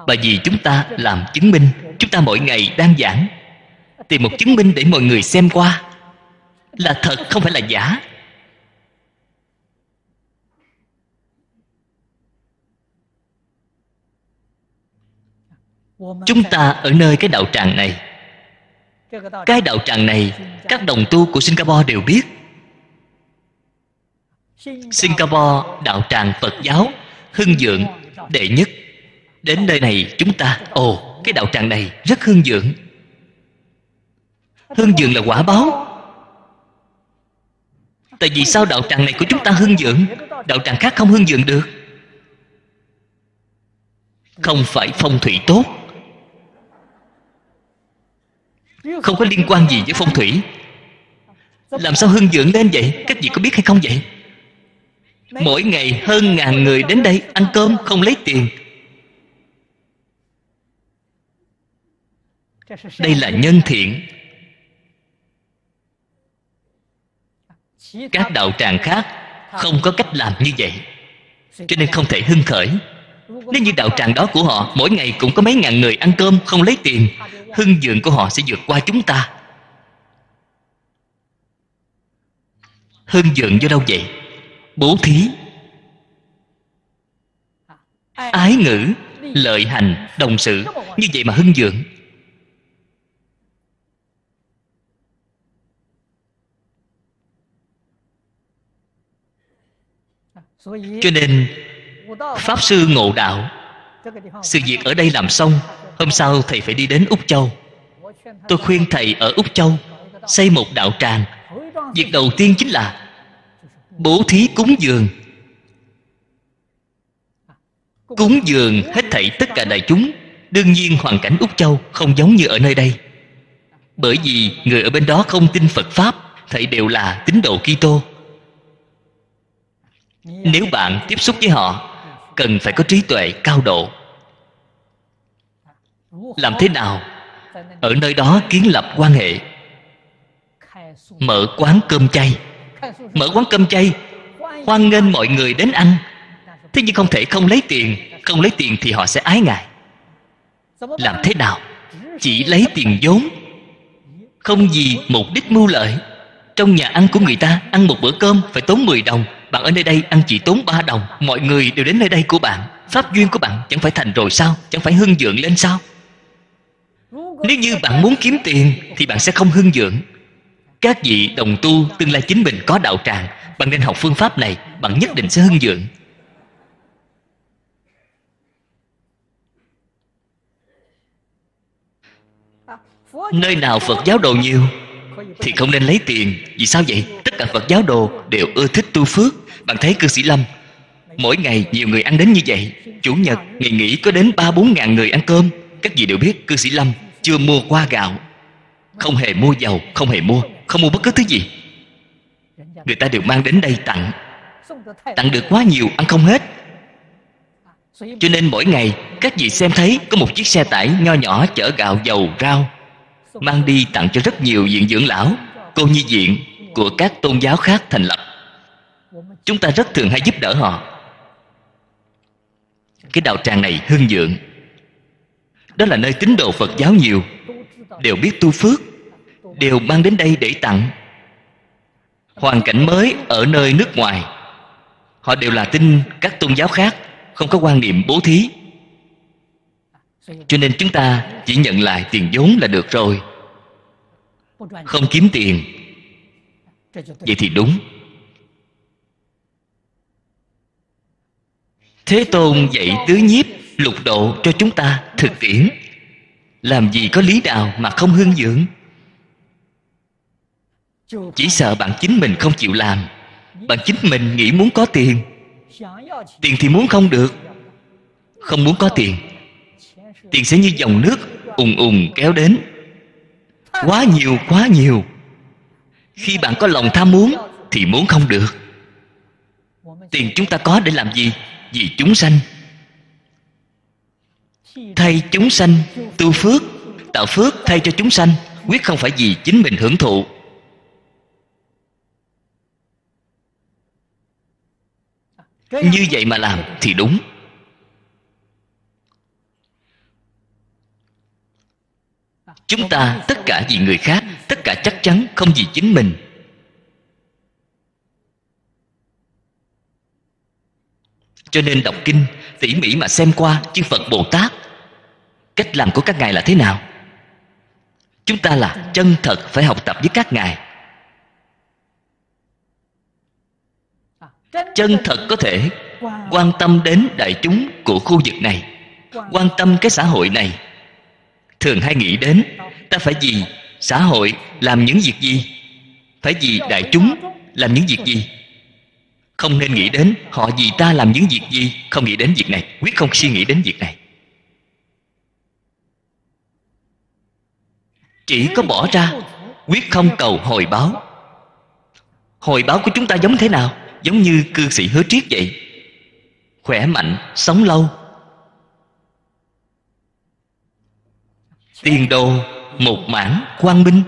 bởi vì chúng ta làm chứng minh. Chúng ta mỗi ngày đang giảng, tìm một chứng minh để mọi người xem qua là thật, không phải là giả. Chúng ta ở nơi cái đạo tràng này, cái đạo tràng này các đồng tu của Singapore đều biết. Singapore đạo tràng Phật giáo hưng vượng đệ nhất. Đến nơi này chúng ta, ồ, oh, cái đạo tràng này rất hưng vượng. Hưng vượng là quả báo. Tại vì sao đạo tràng này của chúng ta hưng vượng, đạo tràng khác không hưng vượng được? Không phải phong thủy tốt, không có liên quan gì với phong thủy. Làm sao hưng vượng lên vậy? Các vị có biết hay không vậy? Mỗi ngày hơn ngàn người đến đây ăn cơm không lấy tiền. Đây là nhân thiện. Các đạo tràng khác không có cách làm như vậy, cho nên không thể hưng khởi. Nếu như đạo tràng đó của họ mỗi ngày cũng có mấy ngàn người ăn cơm không lấy tiền, hưng vượng của họ sẽ vượt qua chúng ta. Hưng vượng do đâu vậy? Bố thí, ái ngữ, lợi hành, đồng sự, như vậy mà hưng vượng. Cho nên Pháp Sư Ngộ Đạo, sự việc ở đây làm xong, hôm sau thầy phải đi đến Úc Châu. Tôi khuyên thầy ở Úc Châu xây một đạo tràng, việc đầu tiên chính là bố thí cúng dường. Cúng dường hết thảy tất cả đại chúng. Đương nhiên hoàn cảnh Úc Châu không giống như ở nơi đây, bởi vì người ở bên đó không tin Phật Pháp, thảy đều là tín đồ Kitô. Nếu bạn tiếp xúc với họ, cần phải có trí tuệ cao độ. Làm thế nào ở nơi đó kiến lập quan hệ? Mở quán cơm chay. Mở quán cơm chay, hoan nghênh mọi người đến ăn. Thế nhưng không thể không lấy tiền. Không lấy tiền thì họ sẽ ái ngại. Làm thế nào? Chỉ lấy tiền vốn, không vì mục đích mưu lợi. Trong nhà ăn của người ta, ăn một bữa cơm phải tốn mười đồng, bạn ở nơi đây ăn chỉ tốn ba đồng. Mọi người đều đến nơi đây của bạn, pháp duyên của bạn chẳng phải thành rồi sao? Chẳng phải hưng vượng lên sao? Nếu như bạn muốn kiếm tiền thì bạn sẽ không hưng vượng. Các vị đồng tu tương lai chính mình có đạo tràng, bạn nên học phương pháp này, bạn nhất định sẽ hưng vượng. Nơi nào Phật giáo đồ nhiều thì không nên lấy tiền. Vì sao vậy? Tất cả Phật giáo đồ đều ưa thích tu phước. Bạn thấy cư sĩ Lâm, mỗi ngày nhiều người ăn đến như vậy. Chủ nhật, ngày nghỉ có đến ba bốn ngàn người ăn cơm. Các vị đều biết cư sĩ Lâm chưa mua qua gạo, không hề mua dầu, không hề mua, không mua bất cứ thứ gì. Người ta đều mang đến đây tặng. Tặng được quá nhiều, ăn không hết. Cho nên mỗi ngày các vị xem thấy có một chiếc xe tải nho nhỏ chở gạo, dầu, rau, mang đi tặng cho rất nhiều viện dưỡng lão, cô nhi viện của các tôn giáo khác thành lập. Chúng ta rất thường hay giúp đỡ họ. Cái đạo tràng này hưng vượng. Đó là nơi tín đồ Phật giáo nhiều, đều biết tu phước, đều mang đến đây để tặng. Hoàn cảnh mới ở nơi nước ngoài, họ đều là tin các tôn giáo khác, không có quan niệm bố thí. Cho nên chúng ta chỉ nhận lại tiền vốn là được rồi, không kiếm tiền. Vậy thì đúng. Thế Tôn dạy tứ nhiếp lục độ cho chúng ta thực tiễn. Làm gì có lý nào mà không hưng dưỡng? Chỉ sợ bạn chính mình không chịu làm. Bạn chính mình nghĩ muốn có tiền, tiền thì muốn không được. Không muốn có tiền, tiền sẽ như dòng nước ùng ùng kéo đến. Quá nhiều, quá nhiều. Khi bạn có lòng tham muốn thì muốn không được. Tiền chúng ta có để làm gì? Vì chúng sanh, thay chúng sanh tu phước, tạo phước thay cho chúng sanh, quyết không phải vì chính mình hưởng thụ. Như vậy mà làm thì đúng. Chúng ta tất cả vì người khác, tất cả chắc chắn không vì chính mình. Cho nên đọc kinh tỉ mỉ mà xem qua chư Phật Bồ Tát, cách làm của các ngài là thế nào. Chúng ta là chân thật phải học tập với các ngài. Chân thật có thể quan tâm đến đại chúng của khu vực này, quan tâm cái xã hội này. Thường hay nghĩ đến ta phải vì xã hội làm những việc gì, phải vì đại chúng làm những việc gì. Không nên nghĩ đến họ vì ta làm những việc gì. Không nghĩ đến việc này, quyết không suy nghĩ đến việc này. Chỉ có bỏ ra, quyết không cầu hồi báo. Hồi báo của chúng ta giống thế nào? Giống như cư sĩ Hứa Triết vậy, khỏe mạnh, sống lâu, tiền đồ một mảng quang minh.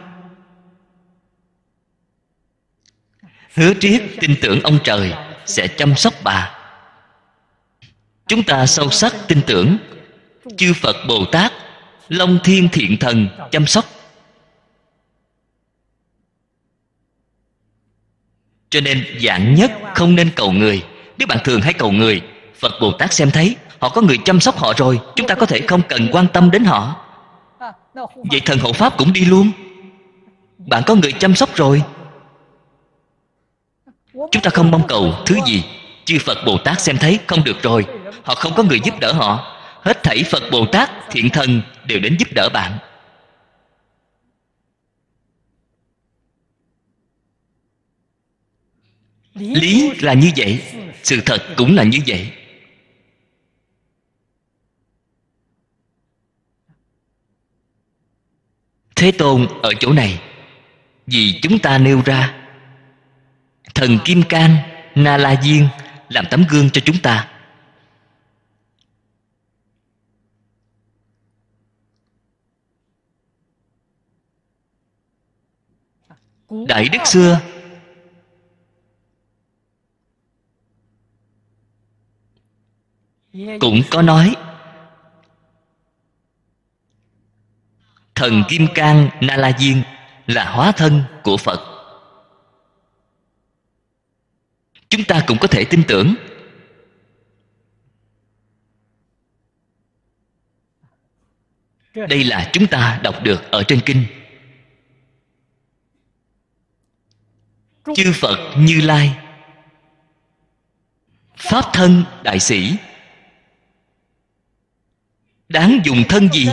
Hứa Triết tin tưởng ông trời sẽ chăm sóc bà. Chúng ta sâu sắc tin tưởng chư Phật Bồ Tát, Long Thiên Thiện Thần chăm sóc. Cho nên vạn nhất không nên cầu người. Nếu bạn thường hay cầu người, Phật Bồ Tát xem thấy họ có người chăm sóc họ rồi, chúng ta có thể không cần quan tâm đến họ. Vậy thần hộ pháp cũng đi luôn. Bạn có người chăm sóc rồi. Chúng ta không mong cầu thứ gì. Chư Phật Bồ Tát xem thấy không được rồi, họ không có người giúp đỡ họ, hết thảy Phật Bồ Tát, thiện thần đều đến giúp đỡ bạn. Lý là như vậy, sự thật cũng là như vậy. Thế Tôn ở chỗ này, vì chúng ta nêu ra Thần Kim Cang, Na La Diên làm tấm gương cho chúng ta. Đại đức xưa cũng có nói Thần Kim Cang, Na La Diên là hóa thân của Phật. Chúng ta cũng có thể tin tưởng. Đây là chúng ta đọc được ở trên kinh. Chư Phật Như Lai, Pháp thân đại sĩ, đáng dùng thân gì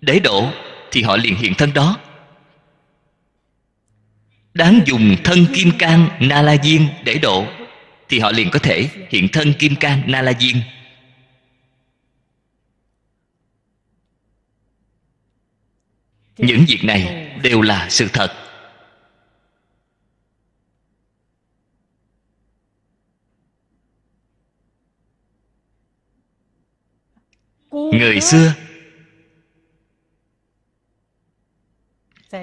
để độ thì họ liền hiện thân đó. Đáng dùng thân Kim Cang, Na La Diên để độ thì họ liền có thể hiện thân Kim Cang, Na La Diên. Những việc này đều là sự thật. Người xưa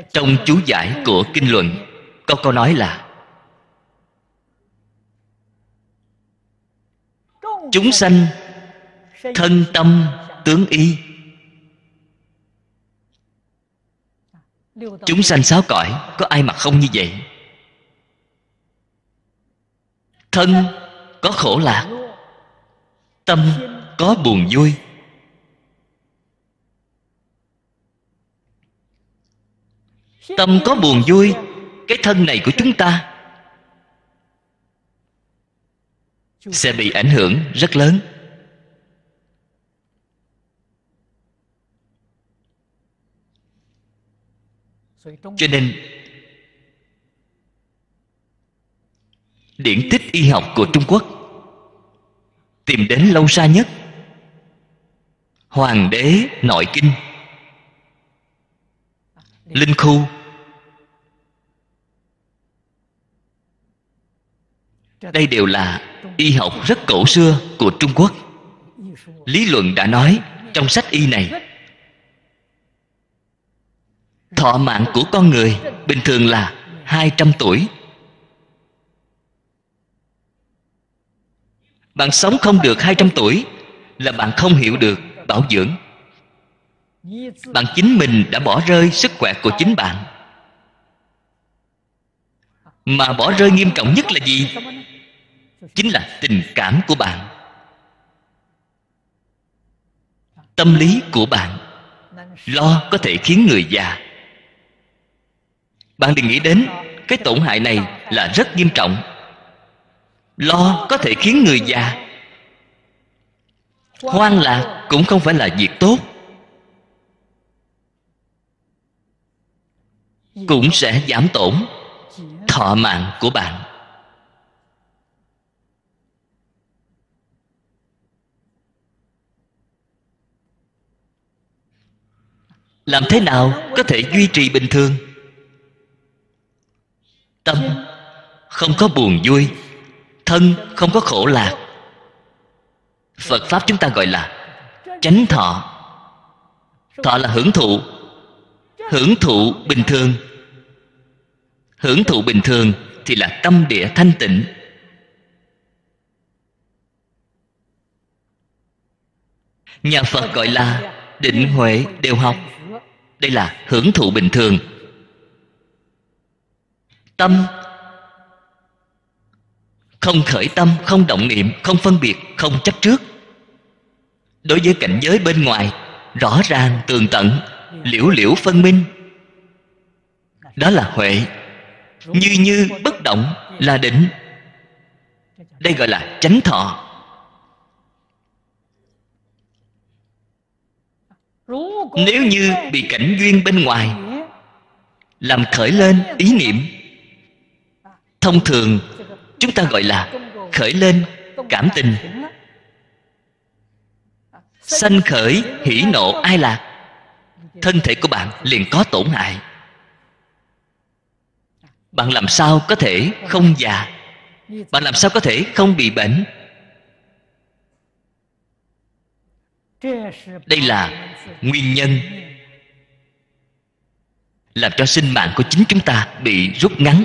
trong chú giải của kinh luận có câu nói là chúng sanh thân tâm tướng y. Chúng sanh sáu cõi có ai mà không như vậy? Thân có khổ lạc, tâm có buồn vui, tâm có buồn vui. Cái thân này của chúng ta sẽ bị ảnh hưởng rất lớn. Cho nên điển tích y học của Trung Quốc tìm đến lâu xa nhất Hoàng Đế Nội Kinh, Linh Khu. Đây đều là y học rất cổ xưa của Trung Quốc. Lý luận đã nói trong sách y này, thọ mạng của con người bình thường là hai trăm tuổi. Bạn sống không được hai trăm tuổi là bạn không hiểu được bảo dưỡng. Bạn chính mình đã bỏ rơi sức khỏe của chính bạn. Mà bỏ rơi nghiêm trọng nhất là gì? Chính là tình cảm của bạn, tâm lý của bạn. Lo có thể khiến người già. Bạn đừng nghĩ đến cái tổn hại này là rất nghiêm trọng. Lo có thể khiến người già. Hoang lạc cũng không phải là việc tốt, cũng sẽ giảm tổn thọ mạng của bạn. Làm thế nào có thể duy trì bình thường? Tâm không có buồn vui, thân không có khổ lạc. Phật Pháp chúng ta gọi là chánh thọ. Thọ là hưởng thụ. Hưởng thụ bình thường. Hưởng thụ bình thường thì là tâm địa thanh tịnh. Nhà Phật gọi là định huệ đều học. Đây là hưởng thụ bình thường. Tâm không khởi tâm, không động niệm, không phân biệt, không chấp trước. Đối với cảnh giới bên ngoài, rõ ràng, tường tận, liễu liễu phân minh. Đó là huệ. Như như bất động là định. Đây gọi là chánh thọ. Nếu như bị cảnh duyên bên ngoài làm khởi lên ý niệm, thông thường chúng ta gọi là khởi lên cảm tình. Sanh khởi hỉ nộ ai lạc, thân thể của bạn liền có tổn hại. Bạn làm sao có thể không già? Bạn làm sao có thể không bị bệnh? Đây là nguyên nhân làm cho sinh mạng của chính chúng ta bị rút ngắn.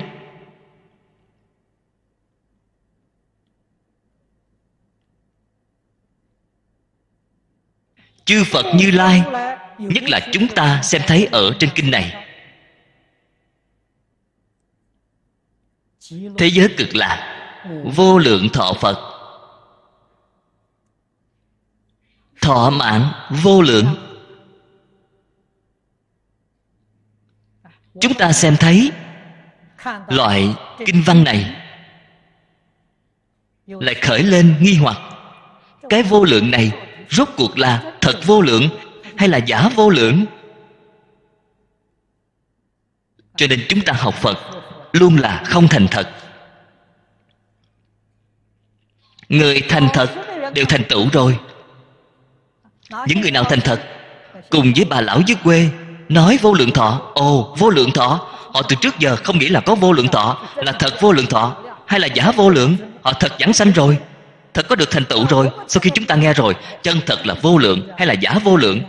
Chư Phật Như Lai, nhất là chúng ta xem thấy ở trên kinh này, thế giới Cực Lạc, Vô Lượng Thọ Phật, thọ mạng vô lượng. Chúng ta xem thấy loại kinh văn này lại khởi lên nghi hoặc. Cái vô lượng này rốt cuộc là thật vô lượng hay là giả vô lượng? Cho nên chúng ta học Phật luôn là không thành thật. Người thành thật đều thành tựu rồi. Những người nào thành thật cùng với bà lão dưới quê nói vô lượng thọ, ồ vô lượng thọ, họ từ trước giờ không nghĩ là có vô lượng thọ, là thật vô lượng thọ hay là giả vô lượng. Họ thật giảng sanh rồi, thật có được thành tựu rồi. Sau khi chúng ta nghe rồi, chân thật là vô lượng hay là giả vô lượng?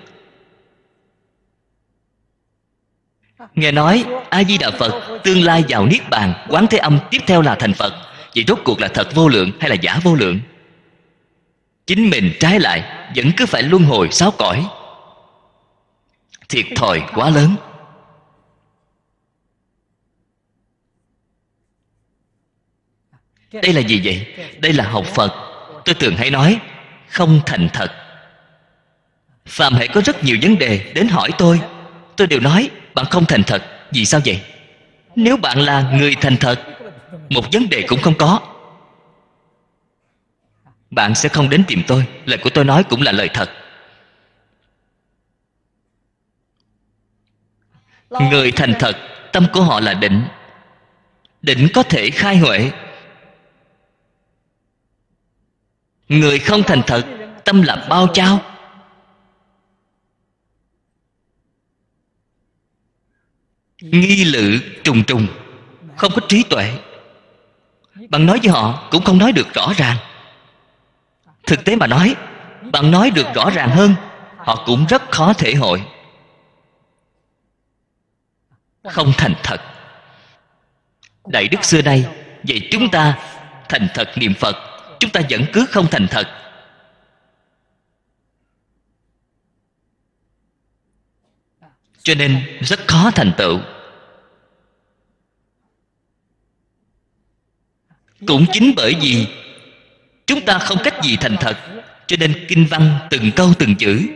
Nghe nói A-di-đà Phật tương lai vào Niết Bàn, Quán Thế Âm, tiếp theo là thành Phật. Vậy rốt cuộc là thật vô lượng hay là giả vô lượng? Chính mình trái lại vẫn cứ phải luân hồi sáu cõi, thiệt thòi quá lớn. Đây là gì vậy? Đây là học Phật. Tôi thường hay nói không thành thật. Phàm hễ có rất nhiều vấn đề đến hỏi tôi, tôi đều nói bạn không thành thật. Vì sao vậy? Nếu bạn là người thành thật, một vấn đề cũng không có, bạn sẽ không đến tìm tôi. Lời của tôi nói cũng là lời thật. Người thành thật, tâm của họ là định. Định có thể khai huệ. Người không thành thật, tâm là bao trao. Nghi lự trùng trùng, không có trí tuệ. Bạn nói với họ cũng không nói được rõ ràng. Thực tế mà nói, bạn nói được rõ ràng hơn, họ cũng rất khó thể hội. Không thành thật. Đại đức xưa nay vậy, chúng ta thành thật niệm Phật, chúng ta vẫn cứ không thành thật. Cho nên rất khó thành tựu. Cũng chính bởi vì chúng ta không cách gì thành thật, cho nên kinh văn từng câu từng chữ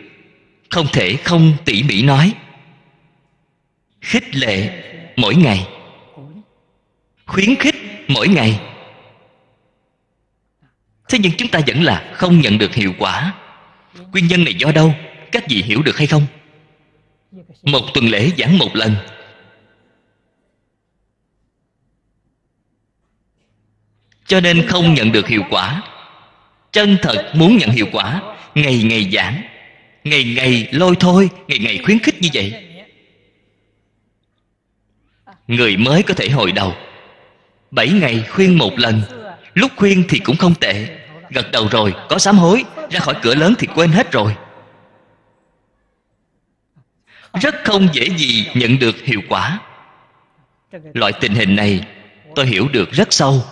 không thể không tỉ mỉ nói. Khích lệ mỗi ngày, khuyến khích mỗi ngày. Thế nhưng chúng ta vẫn là không nhận được hiệu quả. Nguyên nhân này do đâu? Các vị hiểu được hay không? Một tuần lễ giảng một lần, cho nên không nhận được hiệu quả. Chân thật muốn nhận hiệu quả, ngày ngày giảng, ngày ngày lôi thôi, ngày ngày khuyến khích như vậy, người mới có thể hồi đầu. Bảy ngày khuyên một lần, lúc khuyên thì cũng không tệ, gật đầu rồi, có sám hối, ra khỏi cửa lớn thì quên hết rồi. Rất không dễ gì nhận được hiệu quả. Loại tình hình này tôi hiểu được rất sâu.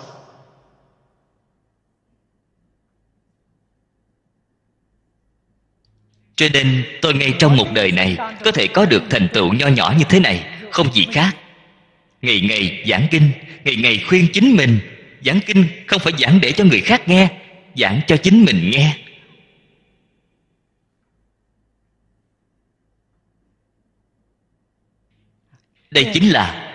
Cho nên tôi ngay trong một đời này có thể có được thành tựu nho nhỏ như thế này, không gì khác. Ngày ngày giảng kinh, ngày ngày khuyên chính mình. Giảng kinh không phải giảng để cho người khác nghe, giảng cho chính mình nghe. Đây chính là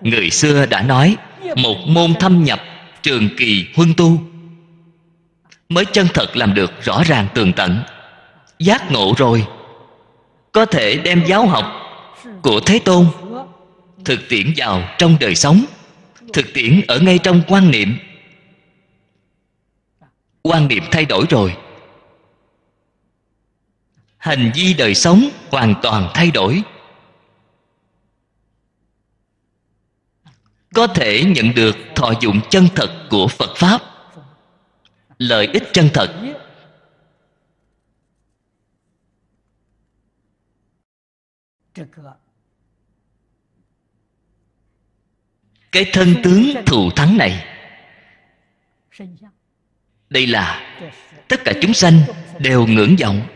người xưa đã nói một môn thâm nhập, trường kỳ huân tu, mới chân thật làm được rõ ràng tường tận. Giác ngộ rồi, có thể đem giáo học của Thế Tôn thực tiễn vào trong đời sống, thực tiễn ở ngay trong quan niệm, quan niệm thay đổi rồi, hành vi đời sống hoàn toàn thay đổi. Có thể nhận được thọ dụng chân thật của Phật Pháp, lợi ích chân thật. Cái thân tướng thù thắng này, đây là tất cả chúng sanh đều ngưỡng vọng,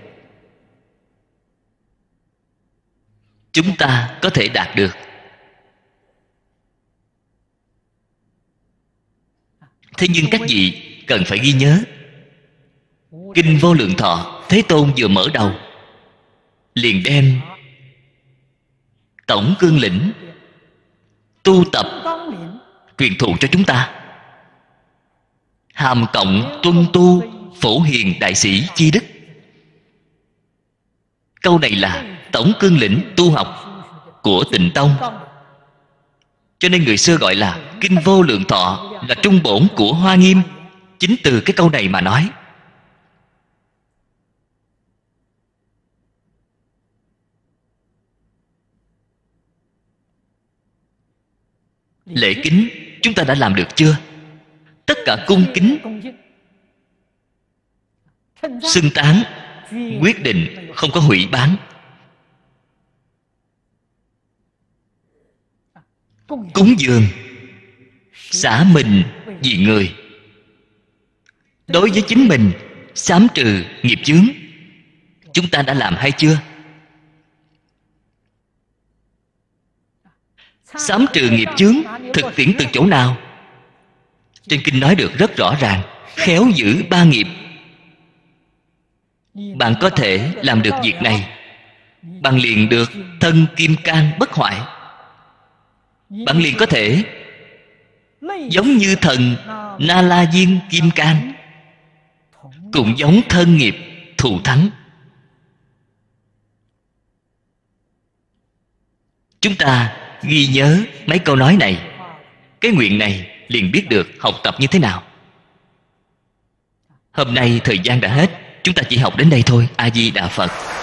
chúng ta có thể đạt được. Thế nhưng các vị cần phải ghi nhớ, Kinh Vô Lượng Thọ Thế Tôn vừa mở đầu liền đem tổng cương lĩnh tu tập truyền thụ cho chúng ta. Hàm cộng tuân tu Phổ Hiền đại sĩ chi đức. Câu này là tổng cương lĩnh tu học của Tịnh Tông. Cho nên người xưa gọi là Kinh Vô Lượng Thọ là trung bổn của Hoa Nghiêm, chính từ cái câu này mà nói. Lễ kính chúng ta đã làm được chưa? Tất cả cung kính, xưng tán, quyết định không có hủy bán. Cúng dường, xả mình vì người. Đối với chính mình, sám trừ nghiệp chướng. Chúng ta đã làm hay chưa? Sám trừ nghiệp chướng thực tiễn từ chỗ nào? Trên kinh nói được rất rõ ràng, khéo giữ ba nghiệp. Bạn có thể làm được việc này, bạn liền được thân Kim Cang bất hoại. Bạn liền có thể giống như thần Na La Diên Kim Cang, cũng giống thân nghiệp thù thắng. Chúng ta ghi nhớ mấy câu nói này, cái nguyện này liền biết được học tập như thế nào. Hôm nay thời gian đã hết, chúng ta chỉ học đến đây thôi. A Di Đà Phật.